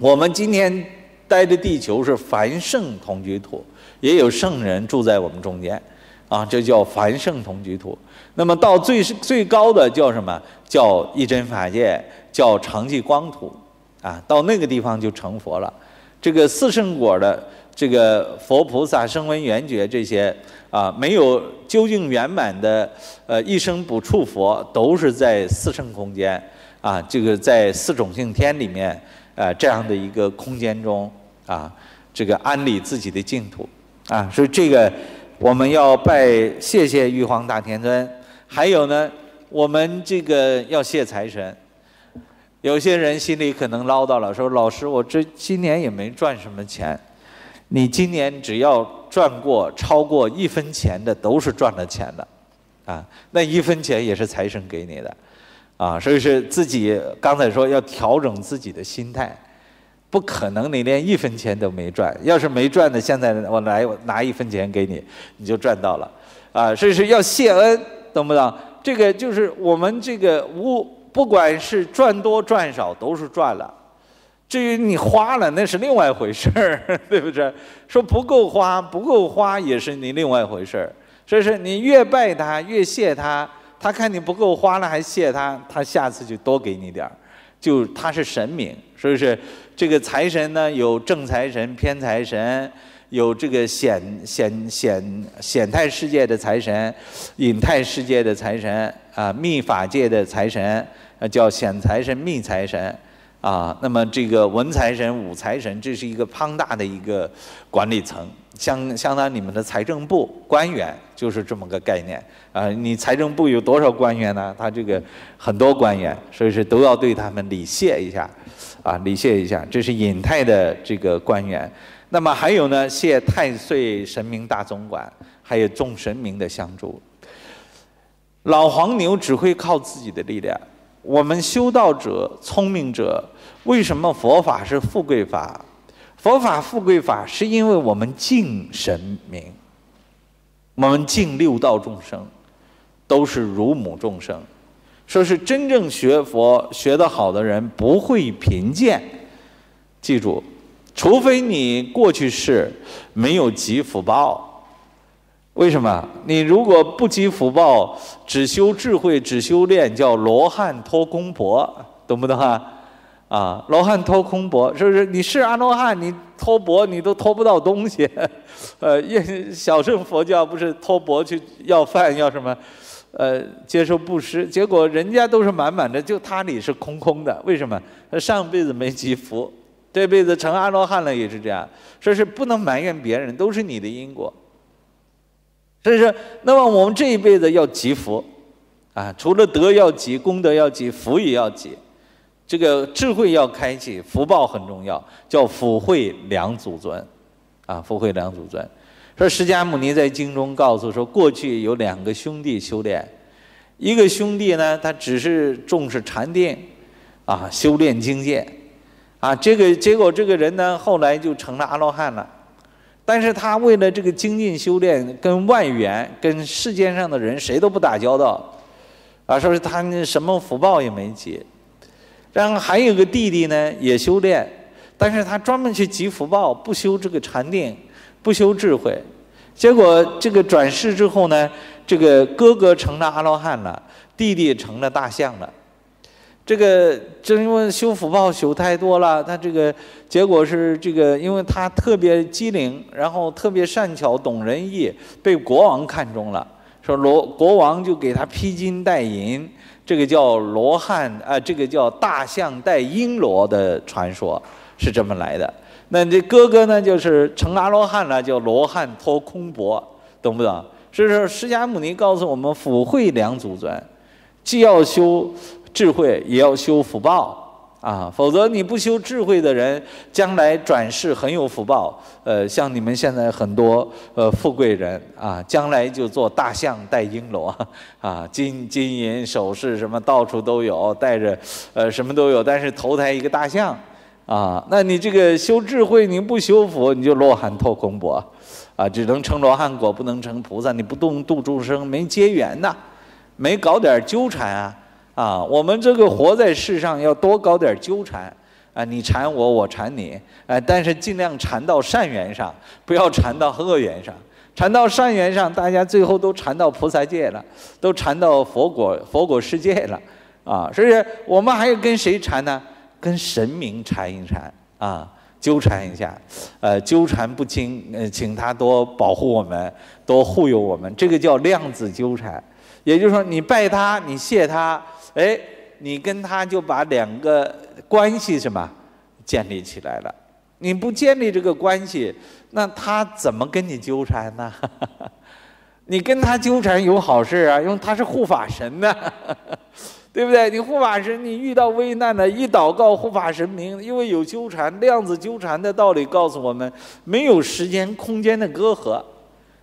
我们今天待的地球是凡圣同居土，也有圣人住在我们中间，啊，这叫凡圣同居土。那么到最最高的叫什么？叫一真法界，叫常寂光土，啊，到那个地方就成佛了。这个四圣果的。 这个佛菩萨、声闻缘觉这些啊，没有究竟圆满的，呃，一生不触佛，都是在四圣空间啊，这个在四种性天里面，呃，这样的一个空间中啊，这个安理自己的净土啊，所以这个我们要拜谢谢玉皇大天尊。还有呢，我们这个要谢财神。有些人心里可能唠叨了，说：“老师，我这今年也没赚什么钱。” 你今年只要赚过超过一分钱的，都是赚了钱的，啊，那一分钱也是财神给你的，啊，所以是自己刚才说要调整自己的心态，不可能你连一分钱都没赚，要是没赚的，现在我来我拿一分钱给你，你就赚到了，啊，所以是要谢恩，懂不懂？这个就是我们这个无，不管是赚多赚少，都是赚了。 至于你花了，那是另外一回事儿，对不对？说不够花，不够花也是你另外一回事儿。所以说，你越拜他，越谢他，他看你不够花了还谢他，他下次就多给你点儿。就他是神明，所以是这个财神呢，有正财神、偏财神，有这个显显显显态世界的财神，隐态世界的财神啊，密法界的财神，啊，叫显财神、密财神。 啊，那么这个文财神、武财神，这是一个庞大的一个管理层，相相当你们的财政部官员就是这么个概念啊。你财政部有多少官员呢？他这个很多官员，所以是都要对他们礼谢一下，啊，礼谢一下。这是隐态的这个官员。那么还有呢，谢太岁神明大总管，还有众神明的相助。老黄牛只会靠自己的力量。 我们修道者、聪明者，为什么佛法是富贵法？佛法富贵法是因为我们敬神明，我们敬六道众生，都是乳母众生。说是真正学佛学得好的人不会贫贱，记住，除非你过去世没有积福报。 为什么？你如果不积福报，只修智慧，只修炼，叫罗汉脱空钵，懂不懂啊？啊，罗汉脱空钵，是不是？你是阿罗汉，你脱钵你都脱不到东西。呃，小乘佛教不是脱钵去要饭要什么？呃，接受布施，结果人家都是满满的，就他里是空空的。为什么？他上辈子没积福，这辈子成阿罗汉了也是这样。所以是不能埋怨别人，都是你的因果。所以说，那么我们这一辈子要积福，啊，除了德要积，功德要积，福也要积，这个智慧要开启，福报很重要，叫福慧两祖尊，啊，福慧两祖尊。说释迦牟尼在经中告诉说，过去有两个兄弟修炼，一个兄弟呢，他只是重视禅定，啊，修炼境界。 啊，这个结果这个人呢，后来就成了阿罗汉了。但是他为了这个精进修炼，跟外缘、跟世间上的人谁都不打交道，啊，说是他什么福报也没积。然后还有个弟弟呢，也修炼，但是他专门去积福报，不修这个禅定，不修智慧。结果这个转世之后呢，这个哥哥成了阿罗汉了，弟弟成了大象了。 这个正因为修福报修太多了，他这个结果是这个，因为他特别机灵，然后特别善巧，懂仁义，被国王看中了，说罗国王就给他披金戴银，这个叫罗汉啊、呃，这个叫大象带璎珞的传说是这么来的。那这哥哥呢，就是成阿罗汉了，叫罗汉托空钵，懂不懂？所以说，释迦牟尼告诉我们，福慧两祖尊，既要修。 智慧也要修福报啊，否则你不修智慧的人，将来转世很有福报。呃，像你们现在很多呃富贵人啊，将来就做大象带璎珞啊，金金银首饰什么到处都有，带着呃什么都有，但是投胎一个大象啊，那你这个修智慧你不修福，你就罗汉托空钵啊，只能成罗汉果，不能成菩萨。你不动度众生，没结缘呐，没搞点纠缠啊。 啊，我们这个活在世上要多搞点纠缠啊！你缠我，我缠你，哎，但是尽量缠到善缘上，不要缠到恶缘上。缠到善缘上，大家最后都缠到菩萨界了，都缠到佛果佛果世界了啊！所以我们还要跟谁缠呢？跟神明缠一缠啊，纠缠一下，呃，纠缠不清，呃，请他多保护我们，多护佑我们，这个叫量子纠缠。也就是说，你拜他，你谢他。 哎，你跟他就把两个关系什么建立起来了？你不建立这个关系，那他怎么跟你纠缠呢？你跟他纠缠有好事啊，因为他是护法神呢、啊，对不对？你护法神，你遇到危难了，一祷告护法神明，因为有纠缠，量子纠缠的道理告诉我们，没有时间空间的隔阂，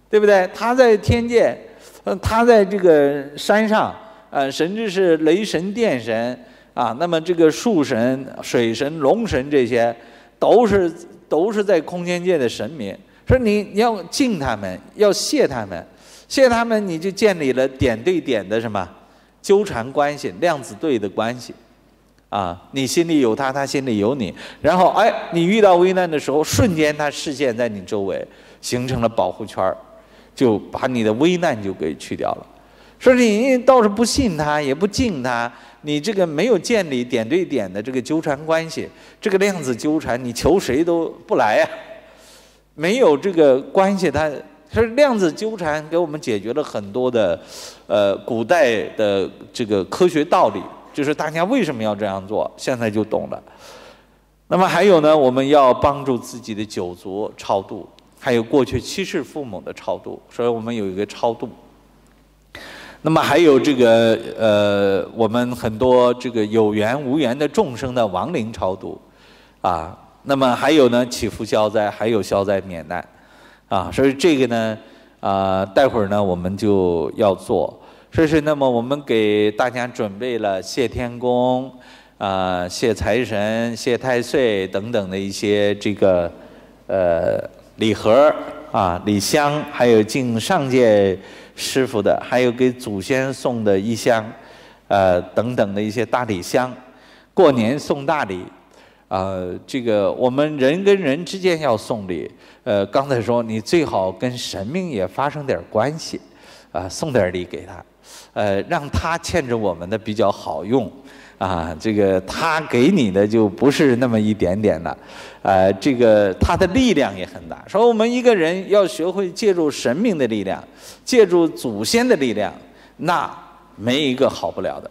对不对？他在天界，嗯，他在这个山上。 呃，神至是雷神、电神啊，那么这个树神、水神、龙神这些，都是都是在空间界的神明。说你你要敬他们，要谢他们，谢他们你就建立了点对点的什么纠缠关系、量子对的关系啊。你心里有他，他心里有你，然后哎，你遇到危难的时候，瞬间他视线在你周围，形成了保护圈就把你的危难就给去掉了。 说你倒是不信他，也不敬他，你这个没有建立点对点的这个纠缠关系，这个量子纠缠，你求谁都不来呀、啊。没有这个关系，它它量子纠缠给我们解决了很多的，呃，古代的这个科学道理，就是大家为什么要这样做，现在就懂了。那么还有呢，我们要帮助自己的九族超度，还有过去七世父母的超度，所以我们有一个超度。 那么还有这个呃，我们很多这个有缘无缘的众生的亡灵超度，啊，那么还有呢祈福消灾，还有消灾免难，啊，所以这个呢，啊、呃，待会儿呢我们就要做。所以是那么我们给大家准备了谢天公，啊、呃，谢财神，谢太岁等等的一些这个呃礼盒啊、礼箱，还有敬上界。 师傅的，还有给祖先送的一箱，呃，等等的一些大礼箱，过年送大礼，呃，这个我们人跟人之间要送礼，呃，刚才说你最好跟神明也发生点关系，啊、呃，送点礼给他，呃，让他欠着我们的比较好用，啊，这个他给你的就不是那么一点点了，呃，这个他的力量也很大。说我们一个人要学会借助神明的力量。 借助祖先的力量，那没一个好不了的。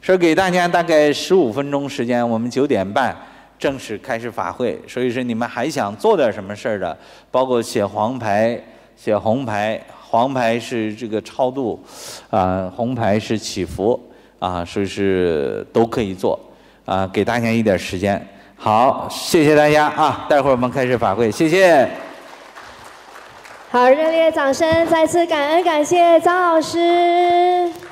说给大家大概十五分钟时间，我们九点半正式开始法会。所以说你们还想做点什么事儿的，包括写黄牌、写红牌、黄牌是这个超度，啊、呃，红牌是祈福，啊，所以是都可以做，啊，给大家一点时间。好，谢谢大家啊！待会儿我们开始法会，谢谢。好，热烈掌声，再次感恩感谢张老师。